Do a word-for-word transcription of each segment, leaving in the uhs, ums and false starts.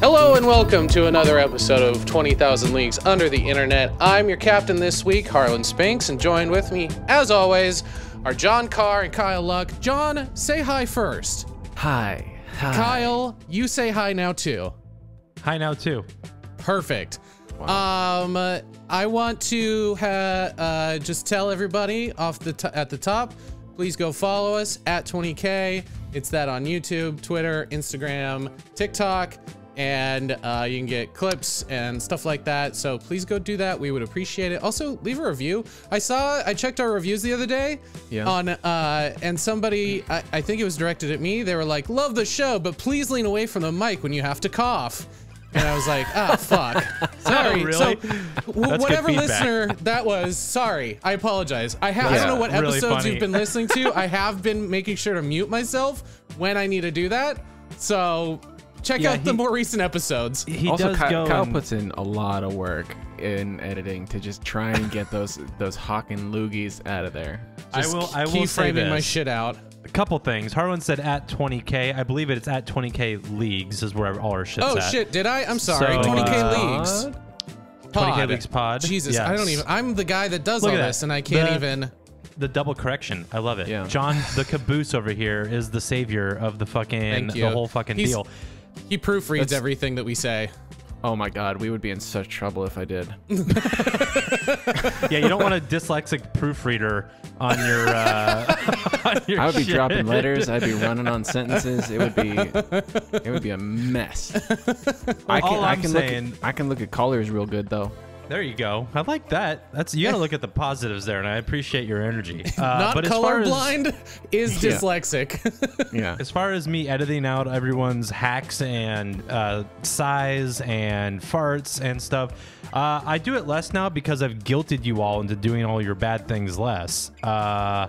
Hello and welcome to another episode of twenty thousand Leagues Under the Internet. I'm your captain this week, Harlan Spinks, and joined with me, as always, are John Carr and Kyle Luck. John, say hi first. Hi. Hi. Kyle, you say hi now too. Hi now too. Perfect. Wow. Um, uh, I want to ha uh, just tell everybody off the t at the top, please go follow us at twenty K. It's that on YouTube, Twitter, Instagram, TikTok, and uh, you can get clips and stuff like that. So please go do that. We would appreciate it. Also, leave a review. I saw, I checked our reviews the other day yeah. on, uh, and somebody, I, I think it was directed at me. They were like, love the show, but please lean away from the mic when you have to cough. And I was like, ah, oh, fuck. Sorry. Really? So, w whatever listener that was, sorry. I apologize. I, ha yeah, I don't know what really episodes funny. You've been listening to. I have been making sure to mute myself when I need to do that. So check yeah, out he, the more recent episodes. He also, does Kyle, go Kyle puts in a lot of work in editing to just try and get those those Hawkin' loogies out of there. Just I will. I will keep framing my shit out. A couple things. Harlan said at twenty K. I believe it's at twenty K Leagues is where all our shit's oh, at. Oh, shit. Did I? I'm sorry. So, twenty K uh, Leagues. Pod. twenty K Leagues Pod. Jesus, yes. I don't even... I'm the guy that does Look all this, that. and I can't the, even... The double correction. I love it. Yeah. John, the caboose over here, is the savior of the fucking... the whole fucking He's, deal. He proofreads That's, everything that we say. Oh, my God. We would be in such trouble if I did. Yeah, you don't want a dyslexic proofreader on your... Uh, on your I would be shit. dropping letters. I'd be running on sentences. It would be, it would be a mess. I can, All I'm I can saying, look at, I can look at callers real good though. There you go. I like that. That's you gotta look at the positives there, and I appreciate your energy. Uh, Not but colorblind is yeah. dyslexic. Yeah. As far as me editing out everyone's hacks and uh, sighs and farts and stuff. Uh, I do it less now because I've guilted you all into doing all your bad things less. Uh,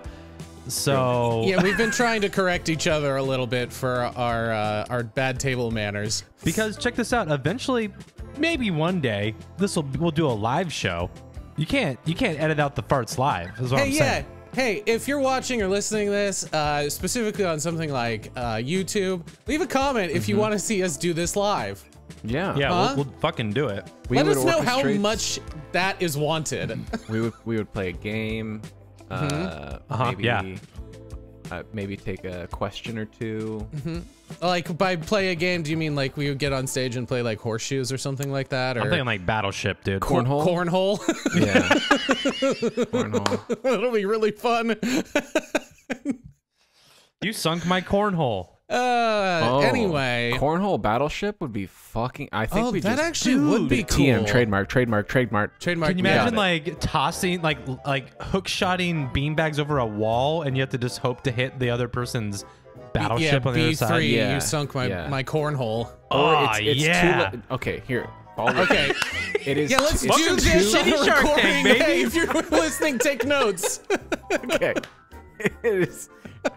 so yeah, we've been trying to correct each other a little bit for our uh, our bad table manners. Because check this out, eventually, maybe one day, this will we'll do a live show. You can't you can't edit out the farts live. Is what hey, I'm yeah. saying. Hey, if you're watching or listening to this, uh, specifically on something like uh, YouTube, leave a comment if mm-hmm. you want to see us do this live. Yeah, yeah, huh? we'll, we'll fucking do it. We Let us know how much that is wanted. We would we would play a game, mm-hmm. uh, uh-huh, maybe, yeah. uh, maybe take a question or two. Mm-hmm. Like by play a game, do you mean like we would get on stage and play like horseshoes or something like that? Or I'm thinking like Battleship, dude. Cornhole, cornhole. Yeah, cornhole. That'll be really fun. You sunk my cornhole. Uh, oh, anyway, cornhole Battleship would be fucking. I think oh, we that just, actually dude, would be cool. T M trademark, trademark, trademark, trademark. Can you imagine like tossing, like like hook shotting beanbags over a wall, and you have to just hope to hit the other person's battleship yeah, on the B three, other side? Yeah, you sunk my yeah. my cornhole. Oh it's, it's yeah. Too okay, here. Okay. It is. Yeah, let's do this on the Shark Tank, baby. Hey, if you're listening, take notes. Okay. It is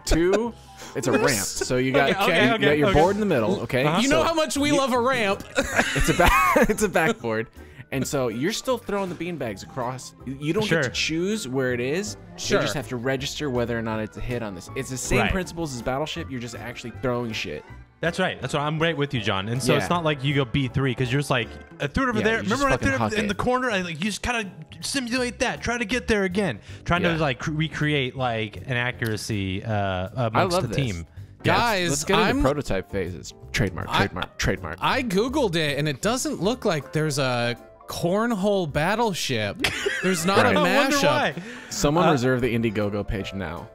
two. It's a ramp, so you got, okay, okay, you, okay, you got your okay. board in the middle, okay? Uh-huh. You know so how much we you, love a ramp. It's a back, it's a backboard, and so you're still throwing the beanbags across. You don't sure. get to choose where it is. Sure. You just have to register whether or not it's a hit on this. It's the same right. principles as Battleship. You're just actually throwing shit. That's right. That's right. I'm right with you, John. And so yeah. it's not like you go B three because you're just like, I threw it over yeah, there. Remember when I threw it in it. the corner? I, like, you just kind of simulate that. Try to get there again. Trying yeah. to like recreate like an accuracy uh, amongst I love the this. team. Yeah, Guys, let's get into I'm, prototype phases. Trademark, trademark, I, trademark. I Googled it and it doesn't look like there's a cornhole Battleship. There's not right. a mashup. Someone uh, reserve the Indiegogo page now.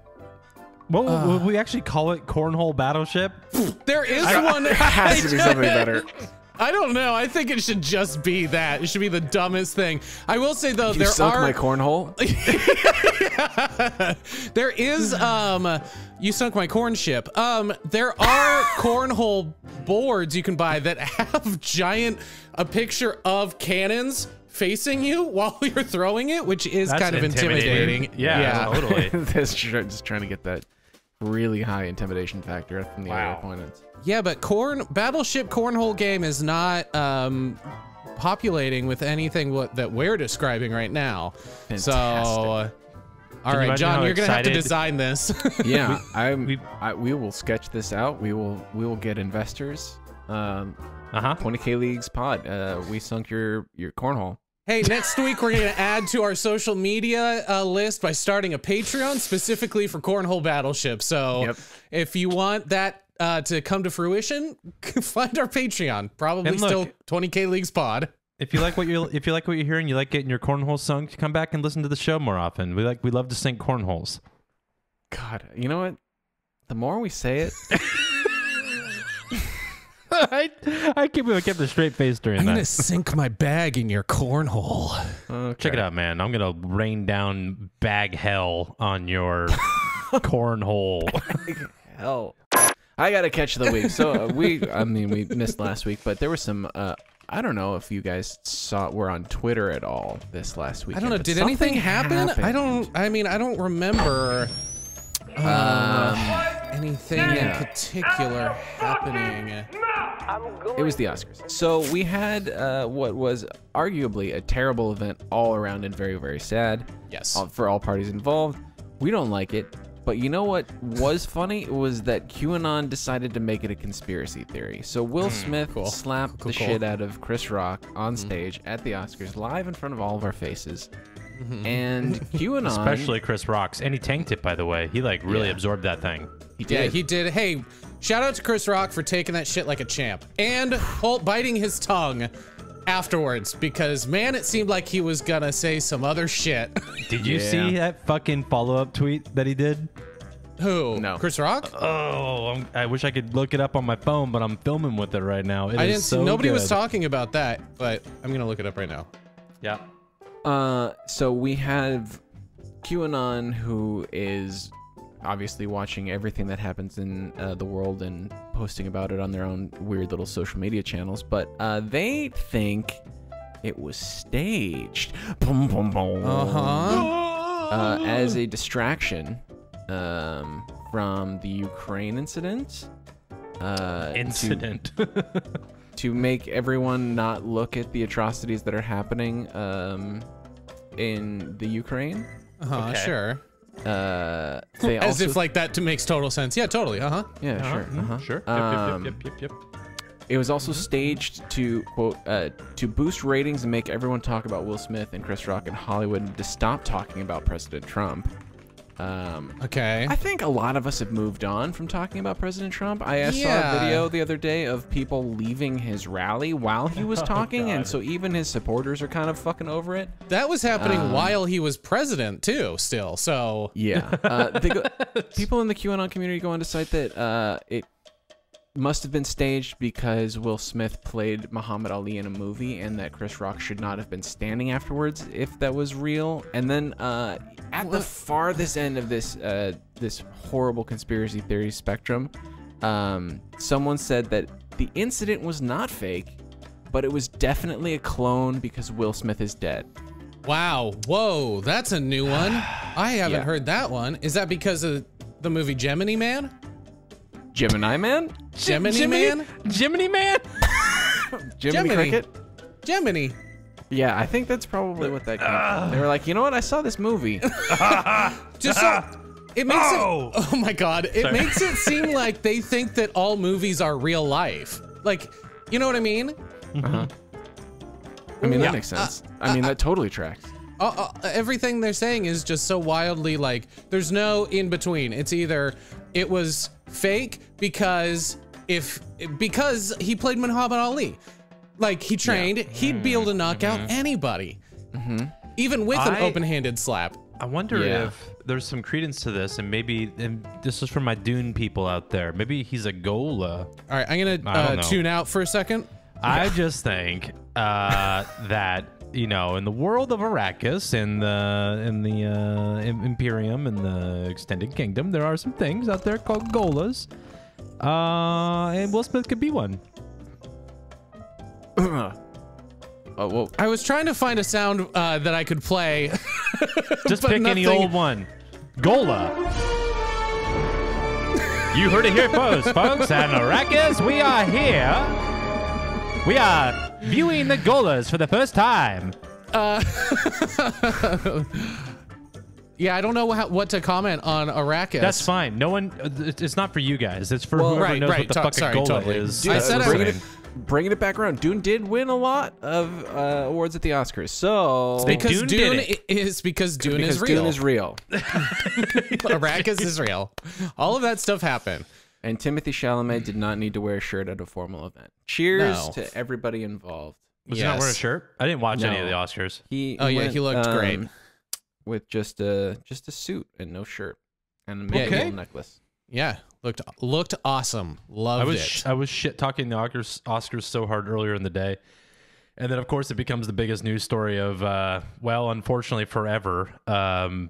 What will, uh, will we actually call it? Cornhole Battleship? There is I, one. It has to be something better. I don't know. I think it should just be that. It should be the dumbest thing. I will say though, you there sunk are my cornhole. yeah. There is um, you sunk my corn ship. Um, there are cornhole boards you can buy that have giant a picture of cannons facing you while you're throwing it, which is That's kind of intimidating. intimidating. Yeah, yeah. totally. That's just trying to get that really high intimidation factor from the wow. other opponents. Yeah, but corn Battleship cornhole game is not um populating with anything what that we're describing right now. Fantastic. So All right, John, you're gonna have to design this. Yeah, I'm, we, I we will sketch this out. We will we will get investors. Um, uh-huh. twenty K Leagues Pod. Uh, we sunk your your cornhole. Hey, next week we're gonna add to our social media uh, list by starting a Patreon specifically for Cornhole Battleship. So yep. if you want that uh, to come to fruition, find our Patreon. Probably look, still twenty K Leagues Pod. If you like what you're, if you like what you're hearing, you like getting your cornhole sunk, come back and listen to the show more often. We like, we love to sink cornholes. God, you know what? The more we say it, I, I can't believe I kept a straight face during I'm that. I'm gonna sink my bag in your cornhole. Okay. Check it out, man. I'm gonna rain down bag hell on your cornhole. Bag hell. I gotta catch the week. So uh, we, I mean, we missed last week, but there was some. Uh, I don't know if you guys saw were on Twitter at all this last weekend. I don't know. Did anything happen? Happened. I don't. I mean, I don't remember um, anything in particular happening. It was the Oscars. So we had uh, what was arguably a terrible event all around and very, very sad. Yes. All, for all parties involved, we don't like it. But you know what was funny was that QAnon decided to make it a conspiracy theory. So Will Smith cool. slapped cool, cool, the cool. shit out of Chris Rock on stage mm-hmm. at the Oscars, live in front of all of our faces. Mm-hmm. And QAnon... Especially Chris Rock's. And he tanked it, by the way. He, like, really yeah. absorbed that thing. He did. Yeah, he did. Hey, shout out to Chris Rock for taking that shit like a champ. And Holt biting his tongue afterwards, because man, it seemed like he was gonna say some other shit. Did you yeah. see that fucking follow-up tweet that he did? Who? No. Chris Rock? Oh, I'm, I wish I could look it up on my phone, but I'm filming with it right now. It I is didn't. So nobody good. was talking about that, but I'm gonna look it up right now. Yeah. Uh, so we have QAnon, who is obviously watching everything that happens in uh, the world and posting about it on their own weird little social media channels, but uh, they think it was staged boom, boom, boom. Uh-huh. uh, as a distraction um, from the Ukraine incident. Uh, incident. To, to make everyone not look at the atrocities that are happening um, in the Ukraine. Uh-huh, okay. Sure. Uh, they As also if like that to makes total sense. Yeah, totally. Uh huh. Yeah, uh -huh. sure. Uh -huh. Sure. Um, yep, yep, yep, yep, yep. It was also staged to quote uh, to boost ratings and make everyone talk about Will Smith and Chris Rock in Hollywood and to stop talking about President Trump. Um, okay. I think a lot of us have moved on from talking about President Trump. I yeah. saw a video the other day of people leaving his rally while he was talking, oh, and so even his supporters are kind of fucking over it. That was happening um, while he was president, too, still, so... Yeah. Uh, they go, people in the QAnon community go on to cite that uh, it must have been staged because Will Smith played Muhammad Ali in a movie and that Chris Rock should not have been standing afterwards if that was real. And then uh, at what? the farthest end of this uh, this horrible conspiracy theory spectrum, um, someone said that the incident was not fake, but it was definitely a clone because Will Smith is dead. Wow. Whoa, that's a new one. I haven't yeah. heard that one. Is that because of the movie Gemini Man? Gemini Man? Gemini Jiminy? Man? Gemini Man? Jiminy Cricket? Gemini. Yeah, I think that's probably what that came uh, from. They were like, you know what? I saw this movie. Just so, it makes oh. it. Oh my God! It Sorry. makes it seem like they think that all movies are real life. Like, you know what I mean? Uh-huh. I mean yeah. that makes sense. Uh, I mean uh, that totally tracks. Uh, uh, everything they're saying is just so wildly like there's no in between. It's either it was fake because if because he played Muhammad Ali, like he trained, yeah. he'd be able to knock mm-hmm. out anybody, mm-hmm. even with I, an open-handed slap. I wonder yeah. if there's some credence to this, and maybe and this is for my Dune people out there. Maybe he's a Gola. All right, I'm gonna uh, tune out for a second. I just think uh, that. You know, in the world of Arrakis and the in the uh, Imperium and the Extended Kingdom, there are some things out there called Golas, uh, and Will Smith could be one. oh, whoa. I was trying to find a sound uh, that I could play. Just pick nothing. any old one. Gola. You heard it here first, folks. And Arrakis, we are here. We are. Viewing the Golas for the first time. Uh, Yeah, I don't know how, what to comment on Arrakis. That's fine. No one. It's not for you guys. It's for well, whoever right, knows right, what the talk, fucking sorry, goal totally. is. Dude, I said bringing it, bringing it back around. Dune did win a lot of uh, awards at the Oscars. So because Dune, Dune, Dune it. is because Dune because is real. Dune is real. Arrakis is real. All of that stuff happened. And Timothée Chalamet did not need to wear a shirt at a formal event. Cheers no. to everybody involved. Was yes. he not wearing a shirt? I didn't watch no. any of the Oscars. He, oh he yeah, went, he looked um, great. With just a just a suit and no shirt and a okay. medieval necklace. Yeah, looked looked awesome. Loved I was, it. I was shit talking the Oscars, Oscars so hard earlier in the day, and then of course it becomes the biggest news story of uh, well, unfortunately, forever. Um,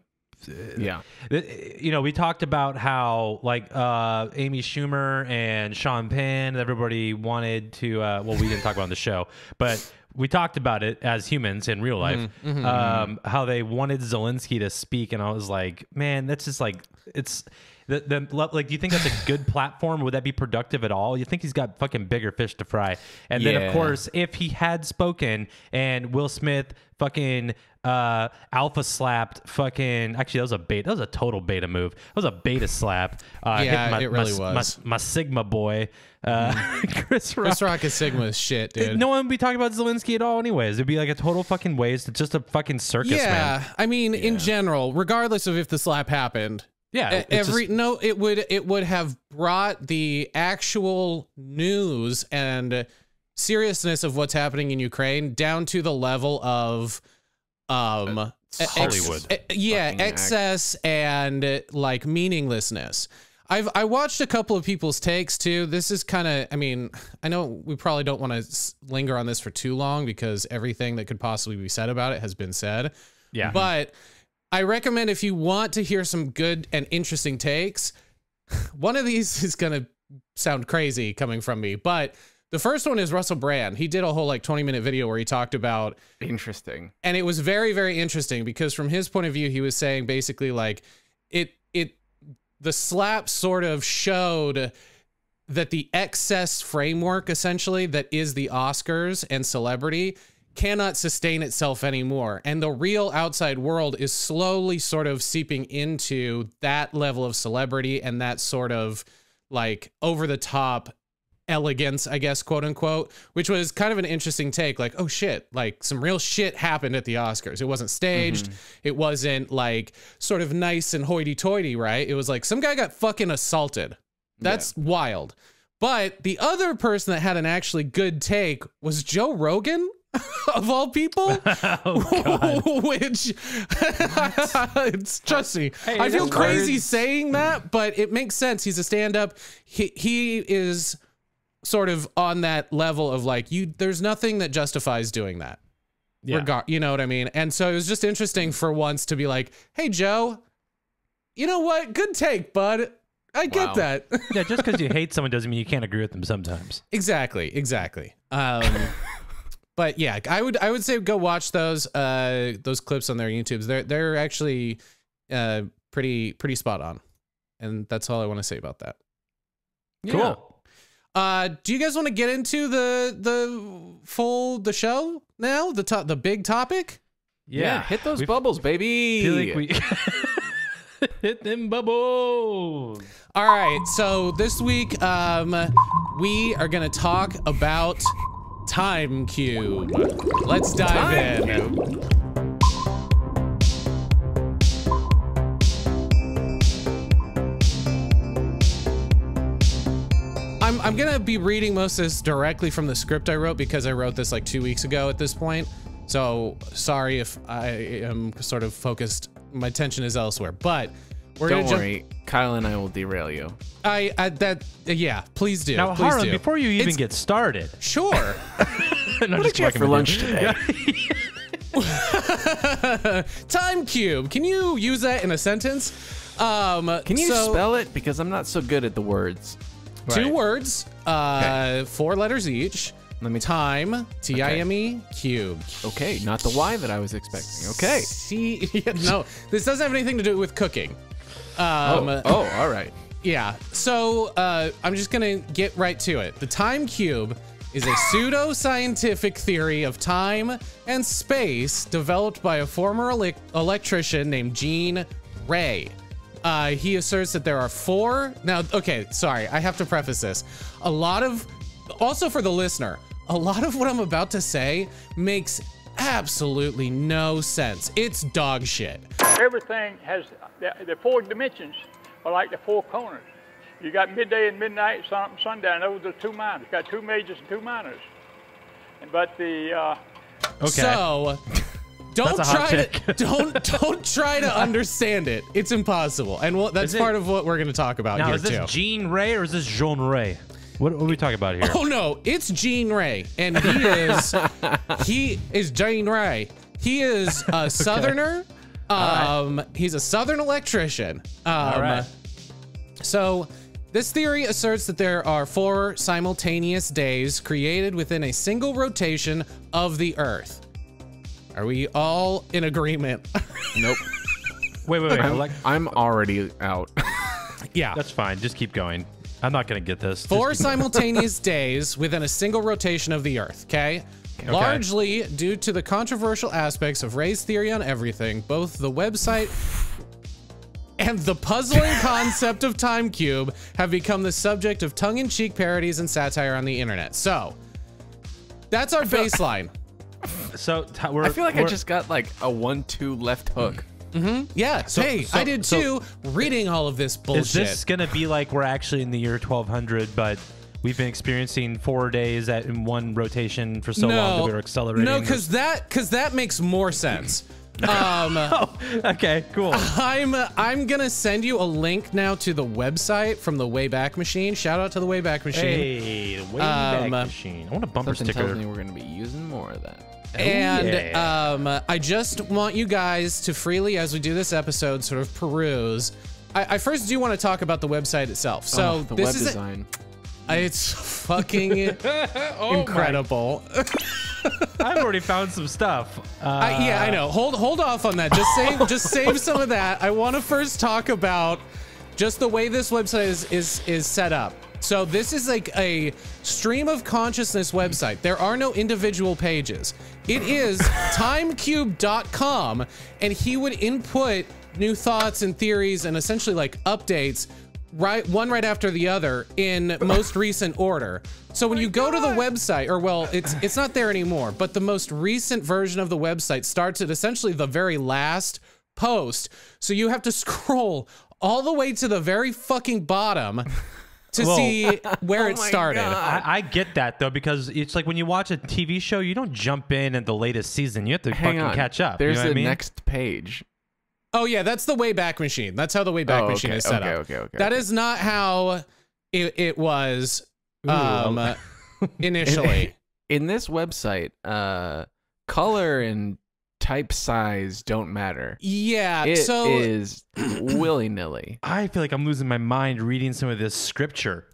yeah, it, you know, we talked about how like uh, Amy Schumer and Sean Penn, everybody wanted to. Uh, well, we didn't talk about it on the show, but. We talked about it as humans in real life, mm-hmm, mm-hmm, um, how they wanted Zelensky to speak. And I was like, man, that's just like, it's the, the like, do you think that's a good platform? Would that be productive at all? You think he's got fucking bigger fish to fry. And yeah. then of course, if he had spoken and Will Smith fucking uh, alpha slapped fucking, actually that was a bait. That was a total beta move. That was a beta slap. Uh, yeah, my, it really my, was. My, my Sigma boy. Uh, mm. Chris Rock. Chris Rock is Sigma as shit, dude. No one would be talking about Zelensky at all anyways. It'd be like a total fucking waste. It's just a fucking circus, yeah, man. I mean, yeah. in general, regardless of if the slap happened, yeah, every just... no, it would it would have brought the actual news and seriousness of what's happening in Ukraine down to the level of um ex Hollywood. Ex yeah, fucking excess act. and like meaninglessness. I've I watched a couple of people's takes too. This is kind of, I mean, I know we probably don't want to linger on this for too long because everything that could possibly be said about it has been said. Yeah. But I recommend if you want to hear some good and interesting takes, one of these is going to sound crazy coming from me, but the first one is Russell Brand. He did a whole like twenty minute video where he talked about interesting. And it was very, very interesting because from his point of view, he was saying basically like it, it, the slap sort of showed that the excess framework, essentially, that is the Oscars and celebrity cannot sustain itself anymore. And the real outside world is slowly sort of seeping into that level of celebrity and that sort of like over the top elegance, I guess, quote unquote, which was kind of an interesting take. Like, oh shit, like some real shit happened at the Oscars. It wasn't staged. Mm-hmm. It wasn't like sort of nice and hoity-toity, right? It was like some guy got fucking assaulted. That's yeah. wild. But the other person that had an actually good take was Joe Rogan. Of all people, oh, which it's, trust me, hey, I feel crazy words. saying that, but it makes sense. He's a stand-up. He he is sort of on that level of like you. There's nothing that justifies doing that. Yeah, Rega you know what I mean. And so it was just interesting for once to be like, hey Joe, you know what? Good take, bud. I get wow. that. Yeah, just because you hate someone doesn't mean you can't agree with them sometimes. Exactly. Exactly. Um. But yeah, I would I would say go watch those uh, those clips on their YouTubes. They're they're actually uh, pretty pretty spot on, and that's all I want to say about that. Yeah. Cool. Uh, do you guys want to get into the the full the show now? The top the big topic. Yeah, yeah hit those We've, bubbles, baby. Feel like we hit them bubbles. All right. So this week, um, we are gonna talk about. Time Cube. Let's dive Time in. Cube. I'm I'm gonna be reading most of this directly from the script I wrote because I wrote this like two weeks ago at this point. So sorry if I am sort of focused. My attention is elsewhere, but. We're Don't worry, Kyle and I will derail you. I, I that uh, yeah, please do. Now, please Harlan, do. before you even it's, get started, sure. no, what did you have for lunch today? Time Cube. Can you use that in a sentence? Um, Can you so, spell it? Because I'm not so good at the words. Right. Two words, uh, okay. four letters each. Let me time T I M E cube. Okay, not the Y that I was expecting. Okay. See, yeah, no, this doesn't have anything to do with cooking. Um, oh, oh, all right. Yeah. So uh, I'm just going to get right to it. The Time Cube is a pseudo-scientific theory of time and space developed by a former ele electrician named Gene Ray. Uh, he asserts that there are four... Now, okay, sorry, I have to preface this. A lot of... Also for the listener, a lot of what I'm about to say makes absolutely no sense. It's dog shit. Everything has... The, the four dimensions are like the four corners. You got midday and midnight, sun, sundown. Those are two minors. You got two majors and two minors. But the uh... okay. So don't try to don't don't try to understand it. It's impossible, and we'll, that's it, part of what we're going to talk about now, here too. Now, is this Gene Ray or is this Jean Ray? What, what are we talking about here? Oh no, it's Gene Ray, and he is he is Gene Ray. He is a okay. Southerner. Um, right. He's a Southern electrician. Um, All right. So. This theory asserts that there are four simultaneous days created within a single rotation of the Earth. Are we all in agreement? Nope. Wait, wait, wait. I'm, like, I'm already out. Yeah. That's fine. Just keep going. I'm not going to get this. Four simultaneous days within a single rotation of the Earth, okay? Okay. Largely due to the controversial aspects of Ray's theory on everything, both the website... and the puzzling concept of Time Cube have become the subject of tongue-in-cheek parodies and satire on the internet. So, that's our baseline. So we're, I feel like I just got like a one two left hook. Mm-hmm. Yeah. So, hey, so, I did too. So, reading all of this bullshit. Is this gonna be like we're actually in the year twelve hundred, but we've been experiencing four days at in one rotation for so no, long that we were accelerating? No, because that because that makes more sense. um oh, okay, cool. I'm uh, I'm gonna send you a link now to the website from the Wayback Machine. Shout out to the Wayback Machine. Hey, the Wayback um, Machine. I want a bumper something sticker. Tells me we're gonna be using more of that. Oh, and yeah. um, uh, I just want you guys to freely, as we do this episode, sort of peruse. I, I first do want to talk about the website itself. So oh, the this web is design. A, it's fucking oh, incredible. My. I've already found some stuff. Uh, I, yeah, I know. Hold hold off on that. Just save just save some of that. I want to first talk about just the way this website is is is set up. So this is like a stream of consciousness website. There are no individual pages. It is time cube dot com, and he would input new thoughts and theories and essentially like updates. Right, one right after the other in most recent order. So when you go to the website, or well, it's it's not there anymore, but the most recent version of the website starts at essentially the very last post. So you have to scroll all the way to the very fucking bottom to Whoa. see where oh it started. I, I get that though, because it's like when you watch a T V show, you don't jump in at the latest season. You have to Hang fucking on. catch up. There's you know the what I mean? next page. Oh yeah, that's the Wayback Machine. That's how the Wayback oh, okay, Machine is set okay, up. Okay, okay, that okay. is not how it, it was um, uh, initially. In, in this website, uh, color and type size don't matter. Yeah, it so is willy nilly. I feel like I'm losing my mind reading some of this scripture.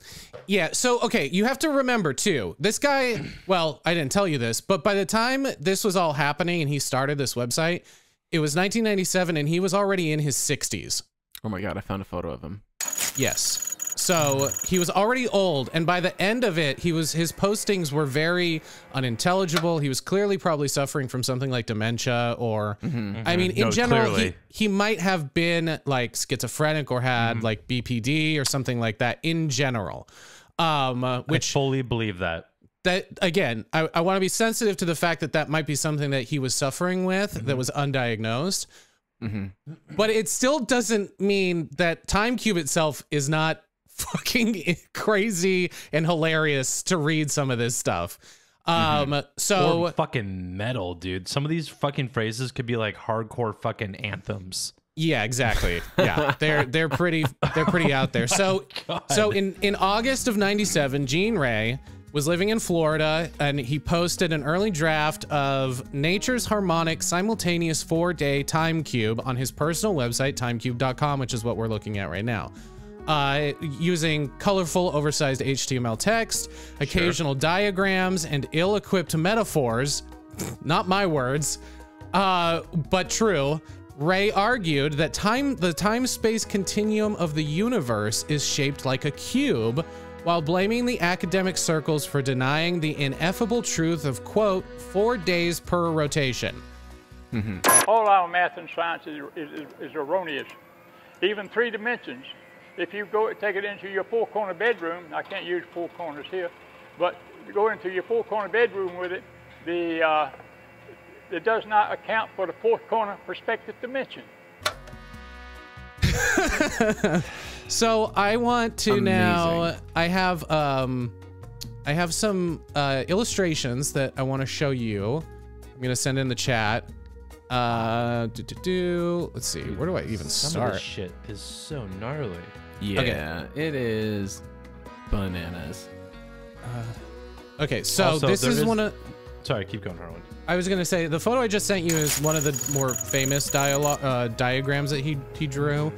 Yeah. So okay, you have to remember too. This guy. Well, I didn't tell you this, but by the time this was all happening and he started this website, it was nineteen ninety-seven, and he was already in his sixties. Oh my God, I found a photo of him. Yes. So he was already old, and by the end of it, he was his postings were very unintelligible. He was clearly probably suffering from something like dementia, or mm-hmm, mm-hmm. I mean, in no, general, he, he might have been like schizophrenic or had mm-hmm. like B P D or something like that. In general, um, uh, which I fully believe that. That again, I, I want to be sensitive to the fact that that might be something that he was suffering with mm-hmm. that was undiagnosed, mm-hmm. but it still doesn't mean that Time Cube itself is not fucking crazy and hilarious to read some of this stuff. Mm-hmm. Um, so or fucking metal, dude. Some of these fucking phrases could be like hardcore fucking anthems. Yeah, exactly. Yeah, they're they're pretty they're pretty out there. So oh so in in August of ninety-seven, Gene Ray was living in Florida, and he posted an early draft of Nature's Harmonic Simultaneous Four-Day Time Cube on his personal website, time cube dot com, which is what we're looking at right now. Uh, using colorful, oversized H T M L text, occasional sure. diagrams, and ill-equipped metaphors, not my words, uh, but true, Ray argued that time, the time-space continuum of the universe is shaped like a cube, while blaming the academic circles for denying the ineffable truth of, quote, four days per rotation. Mm-hmm. All our math and science is, is, is erroneous. Even three dimensions. If you go take it into your four-corner bedroom, I can't use four corners here, but go into your four-corner bedroom with it, the, uh, it does not account for the fourth-corner perspective dimension. So I want to Amazing. now, I have, um, I have some uh, illustrations that I want to show you. I'm going to send in the chat. Uh, do, do, do. Let's see. Where do I even Some start? Of this shit is so gnarly. Yeah, okay. It is bananas. Uh, okay, so also, this is, is one of. Sorry, keep going, Harlan. I was gonna say the photo I just sent you is one of the more famous dialogue uh, diagrams that he he drew.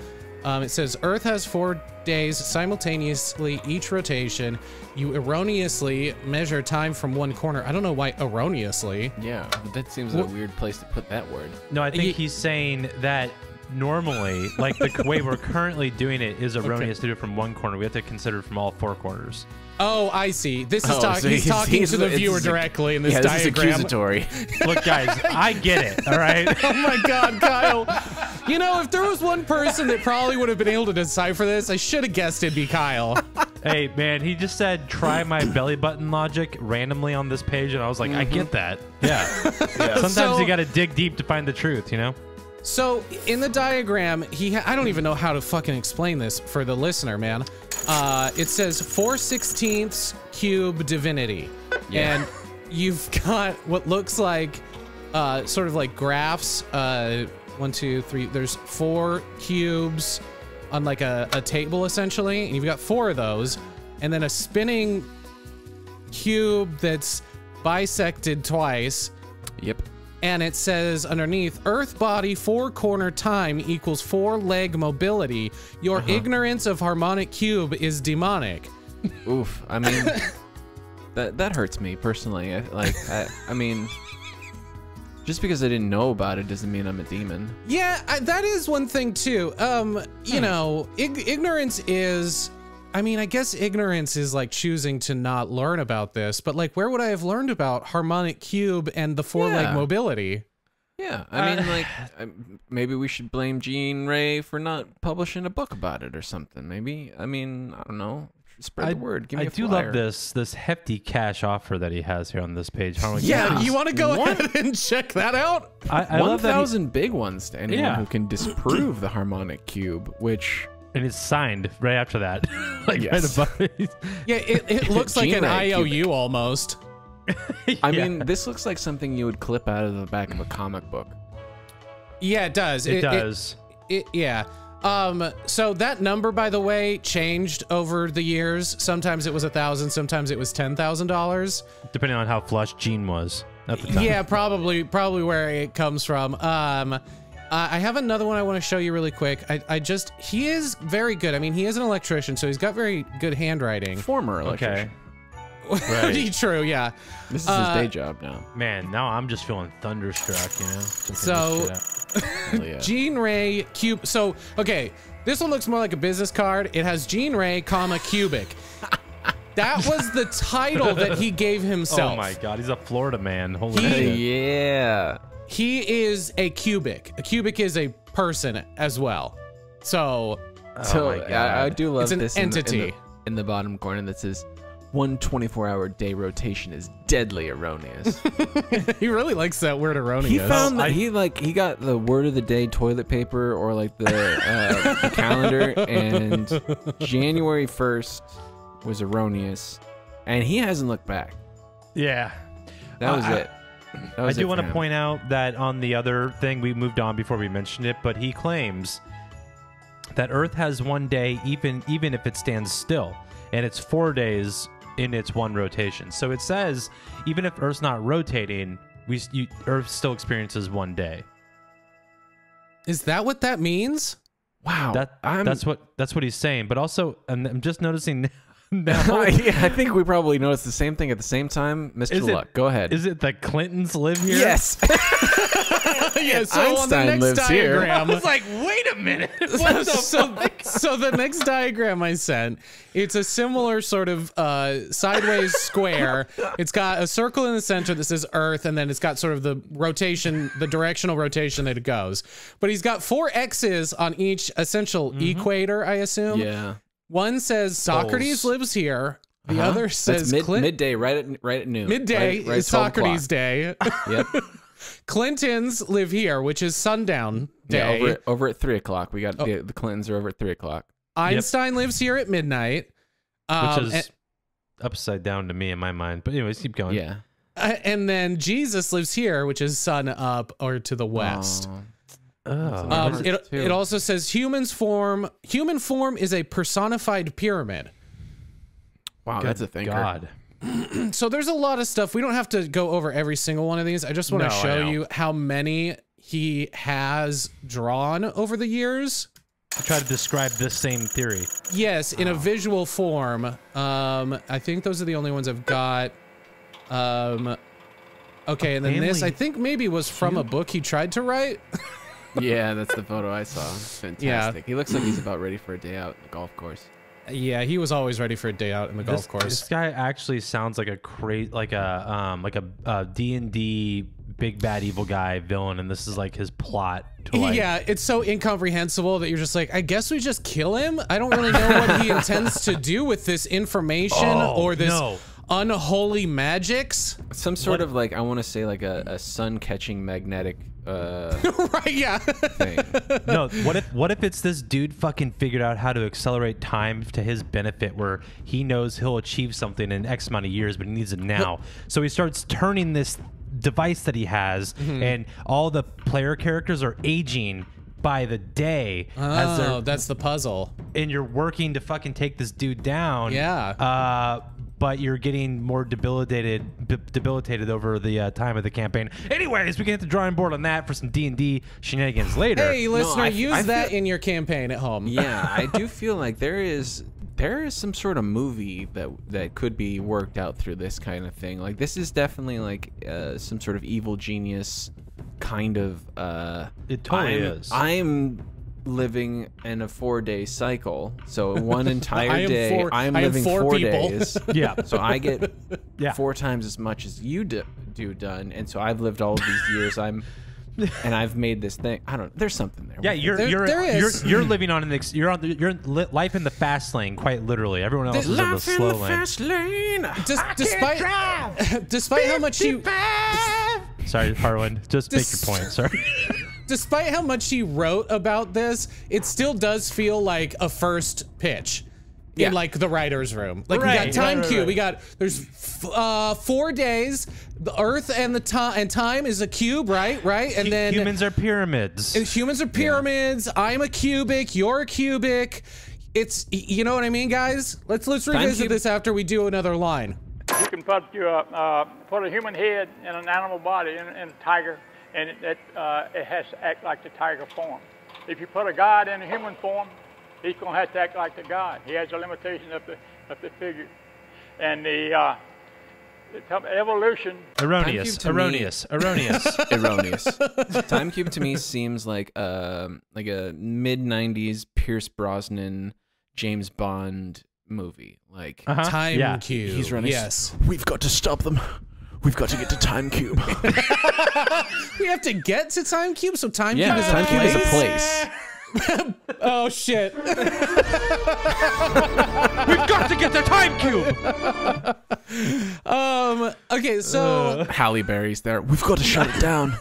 Um, it says Earth has four days simultaneously each rotation. You erroneously measure time from one corner. I don't know why erroneously. Yeah, but that seems well, like a weird place to put that word. No, I think he, he's saying that normally, like the way we're currently doing it is erroneous okay. to do it from one corner. We have to consider it from all four corners. Oh, I see. This is oh, talk so he's, he's talking he's, to the viewer directly in this yeah, diagram. This is accusatory. Look, guys, I get it. All right. Oh my God, Kyle. You know, if there was one person that probably would have been able to decipher this, I should have guessed it'd be Kyle. Hey, man, he just said, try my belly button logic randomly on this page, and I was like, mm-hmm. I get that. Yeah. yeah. Sometimes so, you got to dig deep to find the truth, you know? So, in the diagram, he ha I don't even know how to fucking explain this for the listener, man. Uh, it says four sixteenths cube divinity. Yeah. And you've got what looks like uh, sort of like graphs, uh... One, two, three. There's four cubes on like a, a table essentially, and you've got four of those, and then a spinning cube that's bisected twice. Yep. And it says underneath, Earth body four corner time equals four leg mobility. Your uh-huh. ignorance of harmonic cube is demonic. Oof. I mean, that that hurts me personally. I, like, I, I mean. Just because I didn't know about it doesn't mean I'm a demon. Yeah, I, that is one thing too. Um, you hmm. know, ig ignorance is, I mean, I guess ignorance is like choosing to not learn about this, but like, where would I have learned about harmonic cube and the four leg yeah. mobility? Yeah, I uh, mean, like, I, maybe we should blame Gene Ray for not publishing a book about it or something. Maybe, I mean, I don't know. Spread I, the word. Give me I a do flyer. love this this hefty cash offer that he has here on this page. How yeah, you want to go One, ahead and check that out? I, I One love thousand that he, big ones to anyone yeah. who can disprove the harmonic cube, which and it's signed right after that. like yes. right above it. Yeah, it, it looks like an I O U cubic. almost. I yeah. mean, this looks like something you would clip out of the back of a comic book. Yeah, it does. It, it does. It, it yeah. Um, so that number, by the way, changed over the years. Sometimes it was a thousand, sometimes it was ten thousand dollars, depending on how flush Gene was at the time. Yeah, probably, probably where it comes from. Um, I have another one I want to show you really quick. I, I just he is very good. I mean, he is an electrician, so he's got very good handwriting. Former electrician. Okay. right. True. Yeah. This is uh, his day job now. Man, now I'm just feeling thunderstruck. You know. So. Yeah. Gene Ray cube. So okay, this one looks more like a business card. It has Gene Ray, comma cubic. That was the title that he gave himself. Oh my God, he's a Florida man. Holy shit. Yeah. He is a cubic. A cubic is a person as well. So, oh so my God. I, I do love it's an this entity in the, in the, in the bottom corner that says one twenty-four hour day rotation is deadly erroneous. He really likes that word erroneous. He found that I, he like he got the word of the day toilet paper or like the, uh, the calendar, and January first was erroneous, and he hasn't looked back. Yeah, that was uh, it. That was I do want to point out that on the other thing we moved on before we mentioned it, but he claims that Earth has one day even even if it stands still, and it's four days in its one rotation. So it says even if Earth's not rotating, we you, Earth still experiences one day. Is that what that means? Wow, that, that's what that's what he's saying. But also, and I'm just noticing now. Yeah, I think we probably noticed the same thing at the same time, Mister Luck. Go ahead. Is it the Clintons live here? Yes. yeah, so Einstein on the next lives diagram, here. I was like, wait a minute. What the so, fuck? So the next diagram I sent, it's a similar sort of uh, sideways square. It's got a circle in the center that says Earth, and then it's got sort of the rotation, the directional rotation that it goes. But he's got four X's on each essential mm-hmm. equator, I assume. Yeah. One says Socrates Bulls. lives here. The uh-huh. other says mid, Clint midday, right at right at noon. Midday right, right is Socrates Day. Yep. Clintons live here, which is sundown day. Yeah, over, at, over at three o'clock. We got oh. the, the Clintons are over at three o'clock. Einstein yep. lives here at midnight, um, which is and, upside down to me in my mind. But anyways, keep going. Yeah. Uh, and then Jesus lives here, which is sun up or to the west. Oh. Oh, um, it, it also says humans form human form is a personified pyramid. Wow, Good that's a thinker. God. So there's a lot of stuff. We don't have to go over every single one of these. I just want no, to show you how many he has drawn over the years. I try to describe this same theory. Yes, in oh. a visual form. Um, I think those are the only ones I've got. Um, okay, and then this I think maybe was from a book he tried to write. Yeah, that's the photo I saw. Fantastic. Yeah. He looks like he's about ready for a day out at the golf course. Yeah, he was always ready for a day out in the this, golf course. This guy actually sounds like a crazy, like a um, like a uh, D and D big bad evil guy villain, and this is like his plot. To like yeah, it's so incomprehensible that you're just like, I guess we just kill him. I don't really know what he intends to do with this information oh, or this no. unholy magics. Some sort what? of like, I want to say like a, a sun catching magnetic. Uh, right, yeah. thing. No, what if what if it's this dude fucking figured out how to accelerate time to his benefit, where he knows he'll achieve something in X amount of years, but he needs it now. So he starts turning this device that he has, mm-hmm. and all the player characters are aging by the day. Oh, as that's the puzzle. And you're working to fucking take this dude down. Yeah. Uh, but you're getting more debilitated debilitated over the uh, time of the campaign. Anyways, we can hit the drawing board on that for some D and D shenanigans later. Hey, listener, no, I, use I that feel, in your campaign at home. Yeah, I do feel like there is there is some sort of movie that that could be worked out through this kind of thing. Like, this is definitely like uh, some sort of evil genius kind of... Uh, it totally I'm, is. I'm... living in a four-day cycle, so one entire day four, I'm living four, four days. Yeah, so I get yeah. four times as much as you do, do done, and so I've lived all of these years. I'm and I've made this thing. I don't. There's something there. Yeah, you're there, you're, there is. you're you're living on an ex, you're on the, you're life in the fast lane, quite literally. Everyone else the is in the slow in the fast lane. lane. Just, I despite can't drive. despite how much you. Sorry, Harlan. Just make your point. Sorry. Despite how much he wrote about this, it still does feel like a first pitch yeah. in like the writer's room. Like right, we got time right, right, cube, right. we got, there's f uh, four days, the earth and the time and time is a cube, right? Right? And then- Humans are pyramids. And humans are pyramids, yeah. I'm a cubic, you're a cubic. It's, you know what I mean, guys? Let's, let's revisit this after we do another line. You can put, your, uh, put a human head in an animal body, in, in a tiger. And it, it, uh, it has to act like the tiger form. If you put a god in a human form, he's going to have to act like the god. He has a limitation of the, of the figure. And the, uh, the evolution... Erroneous, erroneous, me, erroneous, erroneous. Time Cube to me seems like a, like a mid nineties Pierce Brosnan, James Bond movie. Like uh-huh. Time yeah. Cube, he's running, yes. We've got to stop them. We've got to get to Time Cube. We have to get to Time Cube, so Time yeah, Cube is Time Cube is a place. Oh shit! We've got to get to Time Cube. Um. Okay, so uh, Halle Berry's there. We've got to shut it down.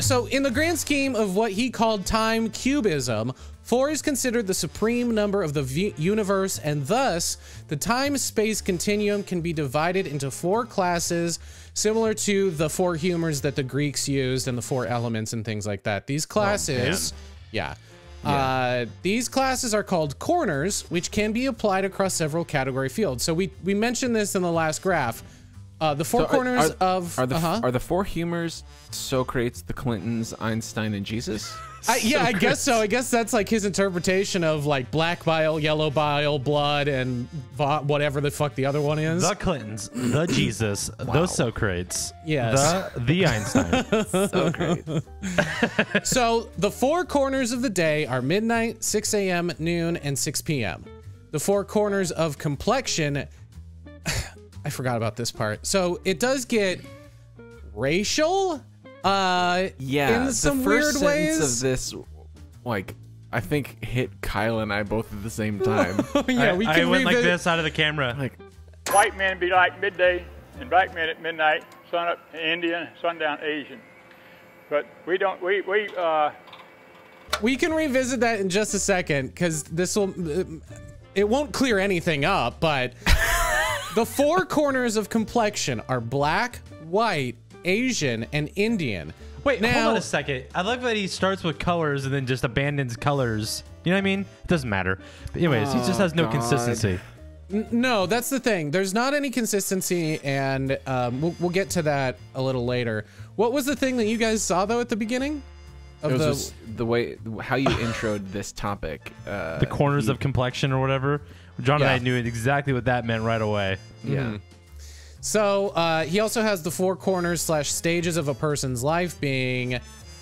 So, in the grand scheme of what he called Time Cubism, four is considered the supreme number of the universe, and thus, the time-space continuum can be divided into four classes, similar to the four humors that the Greeks used and the four elements and things like that. These classes, oh, yeah, yeah. Uh, these classes are called corners, which can be applied across several category fields. So we, we mentioned this in the last graph, Uh, the four so corners are, are, of are the uh-huh. are the four humors. Socrates, the Clintons, Einstein, and Jesus. I, yeah, Socrates. I guess so. I guess that's like his interpretation of like black bile, yellow bile, blood, and whatever the fuck the other one is. The Clintons, the Jesus, wow. the Socrates, yes, the, the Einstein. Socrates. So the four corners of the day are midnight, six A M, noon, and six P M The four corners of complexion. I forgot about this part. So it does get racial. Uh, yeah, in some the first weird ways of this, like I think hit Kyle and I both at the same time. yeah, I, we can I went like this out of the camera. Like, white men be like midday, and black men at midnight, sun up Indian, sundown Asian. But we don't. We we uh. We can revisit that in just a second because this will. It won't clear anything up, but. The four corners of complexion are black, white, Asian, and Indian. Wait, now, hold on a second. I love that he starts with colors and then just abandons colors. You know what I mean? It doesn't matter. But anyways, oh, he just has no God. consistency. N no, that's the thing. There's not any consistency, and um, we'll, we'll get to that a little later. What was the thing that you guys saw, though, at the beginning? Of it was the, just the way, how you introed this topic. Uh, the corners he, of complexion or whatever. John yeah. and I knew exactly what that meant right away. Yeah. Mm-hmm. So uh, he also has the four corners slash stages of a person's life being